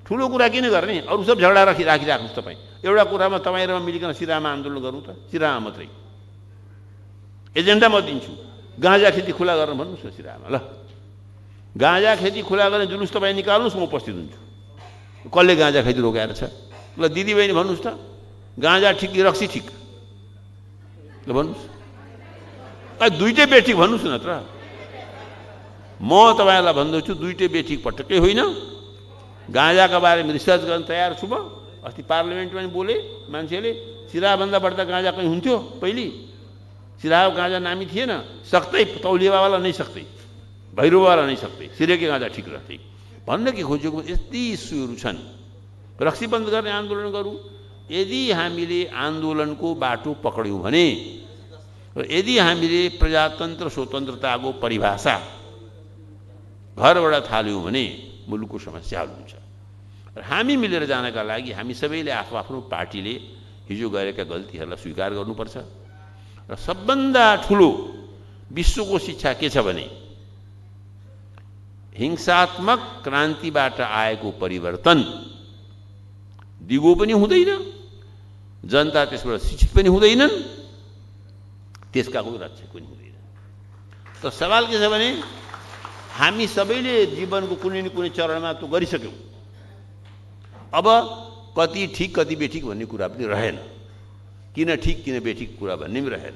ठूलो कुरा किन गर्ने, अरु सब झगडा राखिराख्नुस् तपाई, एउटा कुरामा तपाईं र म मिलिकन सिरामा आन्दोलन गरौँ त, सिरामा मात्रै एजेन्डा म दिन्छु, गाँजा खेती खुला गर्न भन्नुस् न सिरामा। ल गाँजा खेती खुला गर्ने जुलुस तपाईँ निकाल्नुस्, म उपस्थित हुन्छु। कसले गाँजा खेती रोकाएर छ? ल दिदी बहिनी भन्नुस् त, गाँजा ठिक कि रक्सी ठिक? ल भन्नुस्, दुईटै बेठिक भन्नुस् न त। म तपाईलाई भन्दैछु दुईटै बेठिक पटक्कै होइन। गांजा का बारे में रिसर्च गर्न तयार छु म। अस्ति पार्लियामेन्टमा पनि बोले, मान्छेले सिराभन्दा बढ्दा गांजा कहीं हुन्थ्यो? पहिले सिराब गांजा नामी थिएन। सक्दै तौलिया वाला नहीं, सक्दै भैरव वाला नहीं, सक्दै सिरेके गांजा ठीक रहतै भन्न के खोजेको। यति इस्युहरू छन्। रक्सी बन्द गर्ने आन्दोलन गरौँ। यदि हामीले आन्दोलनको बाटो पकड्यौं भने, यदि हामीले प्रजातन्त्र स्वतन्त्रताको परिभाषा घरबाट थाल्यौं भने मुलुक को समस्या हुन्छ। र हामी मिलेर जानका लागि हामी सबैले आफ्नो आफ्नो पार्टीले हिजो गरेका गल्तीहरूलाई स्वीकार गर्नुपर्छ। र सबभन्दा ठूलो विश्वको शिक्षा के छ भने, हिंसात्मक क्रान्तिबाट आएको परिवर्तन दिगो पनि हुँदैन, जनता त्यसबाट शिक्षित पनि हुँदैनन्, त्यसका कुनै रक्षक पनि हुँदैन। त सवाल के छ भने, हामी सबैले जीवनको कुनै न कुनै चरणमा त गरिसक्यौं। अब कति ठीक कति बेठिक भन्ने कुरा पनि रहेन, किन ठीक किन बेठिक कुरा भन्ने पनि रहेन।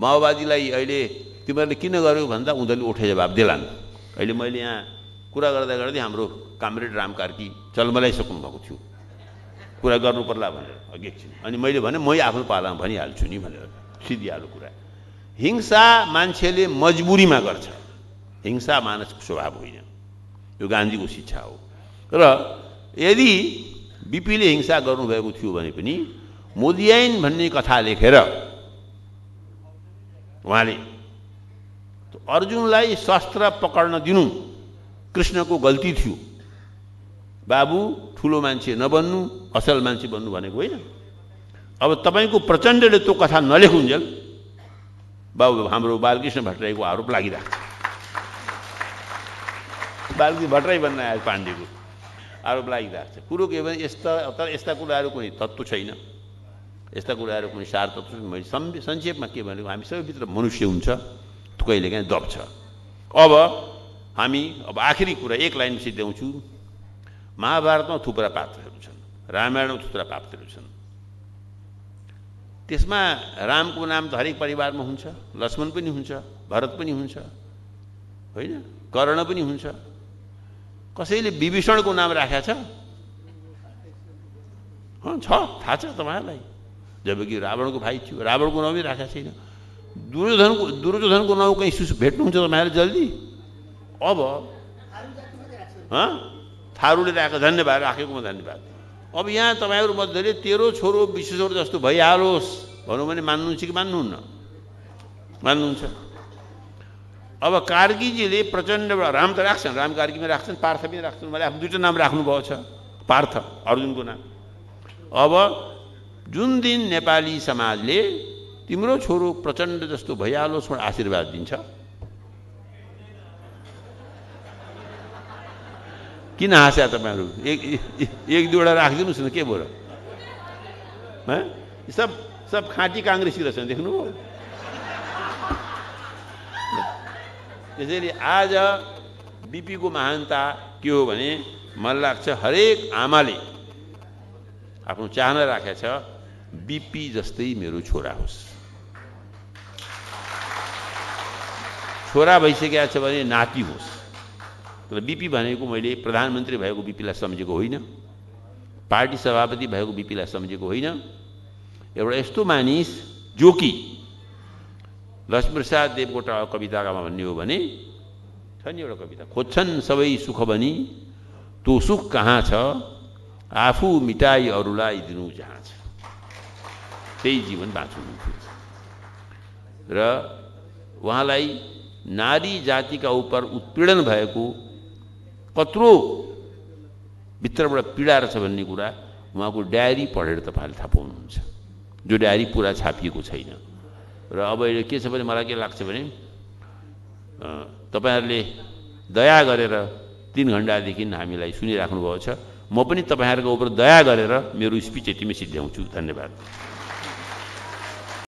माओवादीलाई अहिले तिमीहरूले किन गर्यौ भन्दा उनीहरूले उठे जवाब दिलान्। अहिले मैले यहाँ कुरा गर्दा गर्दै हाम्रो कामरेड राम कार्की चलमलाइसक्नु भएको थियो कुरा गर्नु पर्ला भनेर अघि एकछिन, अनि मैले भने मै आफ्नो पालामा भनिहाल्छु नि भनेर सिधिहाल्नु कुरा। हिंसा मान्छेले मजबुरीमा गर्छ, हिंसा मानसको स्वभाव होइन, यो गान्धीको शिक्षा हो। र यदि बीपीले हिंसा गर्नुभएको थियो भने पनि मोदी ऐन भन्ने कथा लेखेर उहाँले अर्जुनलाई शस्त्र पकड्न दिनु कृष्णको गल्ती थियो, बाबु ठूलो मान्छे नबन्नु, असल मान्छे बन्नु भनेको होइन। अब तपाईको प्रचण्डले त्यो कथा नलेखुन्जेल बाबु हाम्रो बालकृष्ण भट्टराईको आरोप लागिराख्छ। बालकृष्ण भट्टराई भन्न आयो पाण्डेको आरोप लागिराख्छ। कुरो के भने यस्ता कुराहरू कुनै तत्त्व छैन, यस्ता कुराहरू कुनै सार तत्त्व छैन। मैले संक्षेपमा के भनेको, हामी सबैभित्र मनुष्य हुन्छ, कहिले काहीँ दब्छ। अब आखिरी कुरा एक लाइन सिद्ध्याउँछु। महाभारतमा थुप्रा पात्रहरू छन्, रामायणमा थुप्रा पात्रहरू छन्। त्यसमा रामको नाम त हरेक परिवारमा हुन्छ, लक्ष्मण पनि हुन्छ, भरत पनि हुन्छ, होइन, कर्ण पनि हुन्छ। कसैले विभीषणको नाम राखेको छ? छ, थाहा छ तपाईँहरूलाई। जबकि रावणको भाइ थियो, रावणको नाम पनि राखेको छैन। दुर्योधनको नाउँ कहीं भेट्नुहुन्छ तपाईँहरूले जल्दी? अब थारूले राखेको, धन्यवाद, राखेकोमा धन्यवाद। अब यहाँ तपाईँहरू मध्येले तेरो छोरो विश्वेश्वर जस्तो भइहालोस् भनौँ भने मान्नुहुन्छ कि मान्नुहुन्न? मान्नुहुन्छ। अब कार्कीजीले प्रचण्डबाट राम त राख्छन्, राम कार्कीमा राख्छन्, पार्थ पनि राख्छन्। उहाँले आफ्नो दुईवटा नाम राख्नुभएको छ, पार्थ अर्जुनको नाम। अब जुन दिन नेपाली समाजले तिम्रो छोरो प्रचण्ड जस्तो भइहालोस् भनेर आशीर्वाद दिन्छ, किन हाँस्या तपाईँहरू? एक दुईवटा राखिदिनुहोस् न, के बोल सब खाँटी काङ्ग्रेसी रहेछन्, देख्नुभयो? त्यसैले आज बीपीको महानता के हो भने, मलाई लाग्छ हरेक आमाले आफ्नो चाहना राखेको छ, बीपी जस्तै मेरो छोरा होस्। छोरा भइसकेको छ भने नाति होस्। तर बीपी भनेको मैले प्रधानमन्त्री भएको बीपीलाई सम्झेको होइन, पार्टी सभापति भएको बीपीलाई सम्झेको होइन। एउटा यस्तो मानिस जो कि लक्ष्मीप्रसाद देवकोटाको कवितामा भन्ने हो भने, छ नि एउटा कविता, खोज्छन् सबै सुख बनी त्यो सुख कहाँ छ, आफू मिटाई अरूलाई दिनु जहाँ छ, त्यही जीवन बाँच्नु। र उहाँलाई नारी जातिका उपर उत्पीडन भएको कत्रो भित्रबाट पीडा रहेछ भन्ने कुरा उहाँको डायरी पढेर तपाईँले थाहा पाउनुहुन्छ, जो डायरी पुरा छापिएको छैन। र अब के छ भने, मलाई के लाग्छ भने, तपाईँहरूले दया गरेर 3 घण्टा देखि हामीलाई सुनिराख्नु भएको छ। म पनि तपाईहरुको उपर दया गरेर मेरो स्पीच यतिमै सिध्याउँछु। धन्यवाद।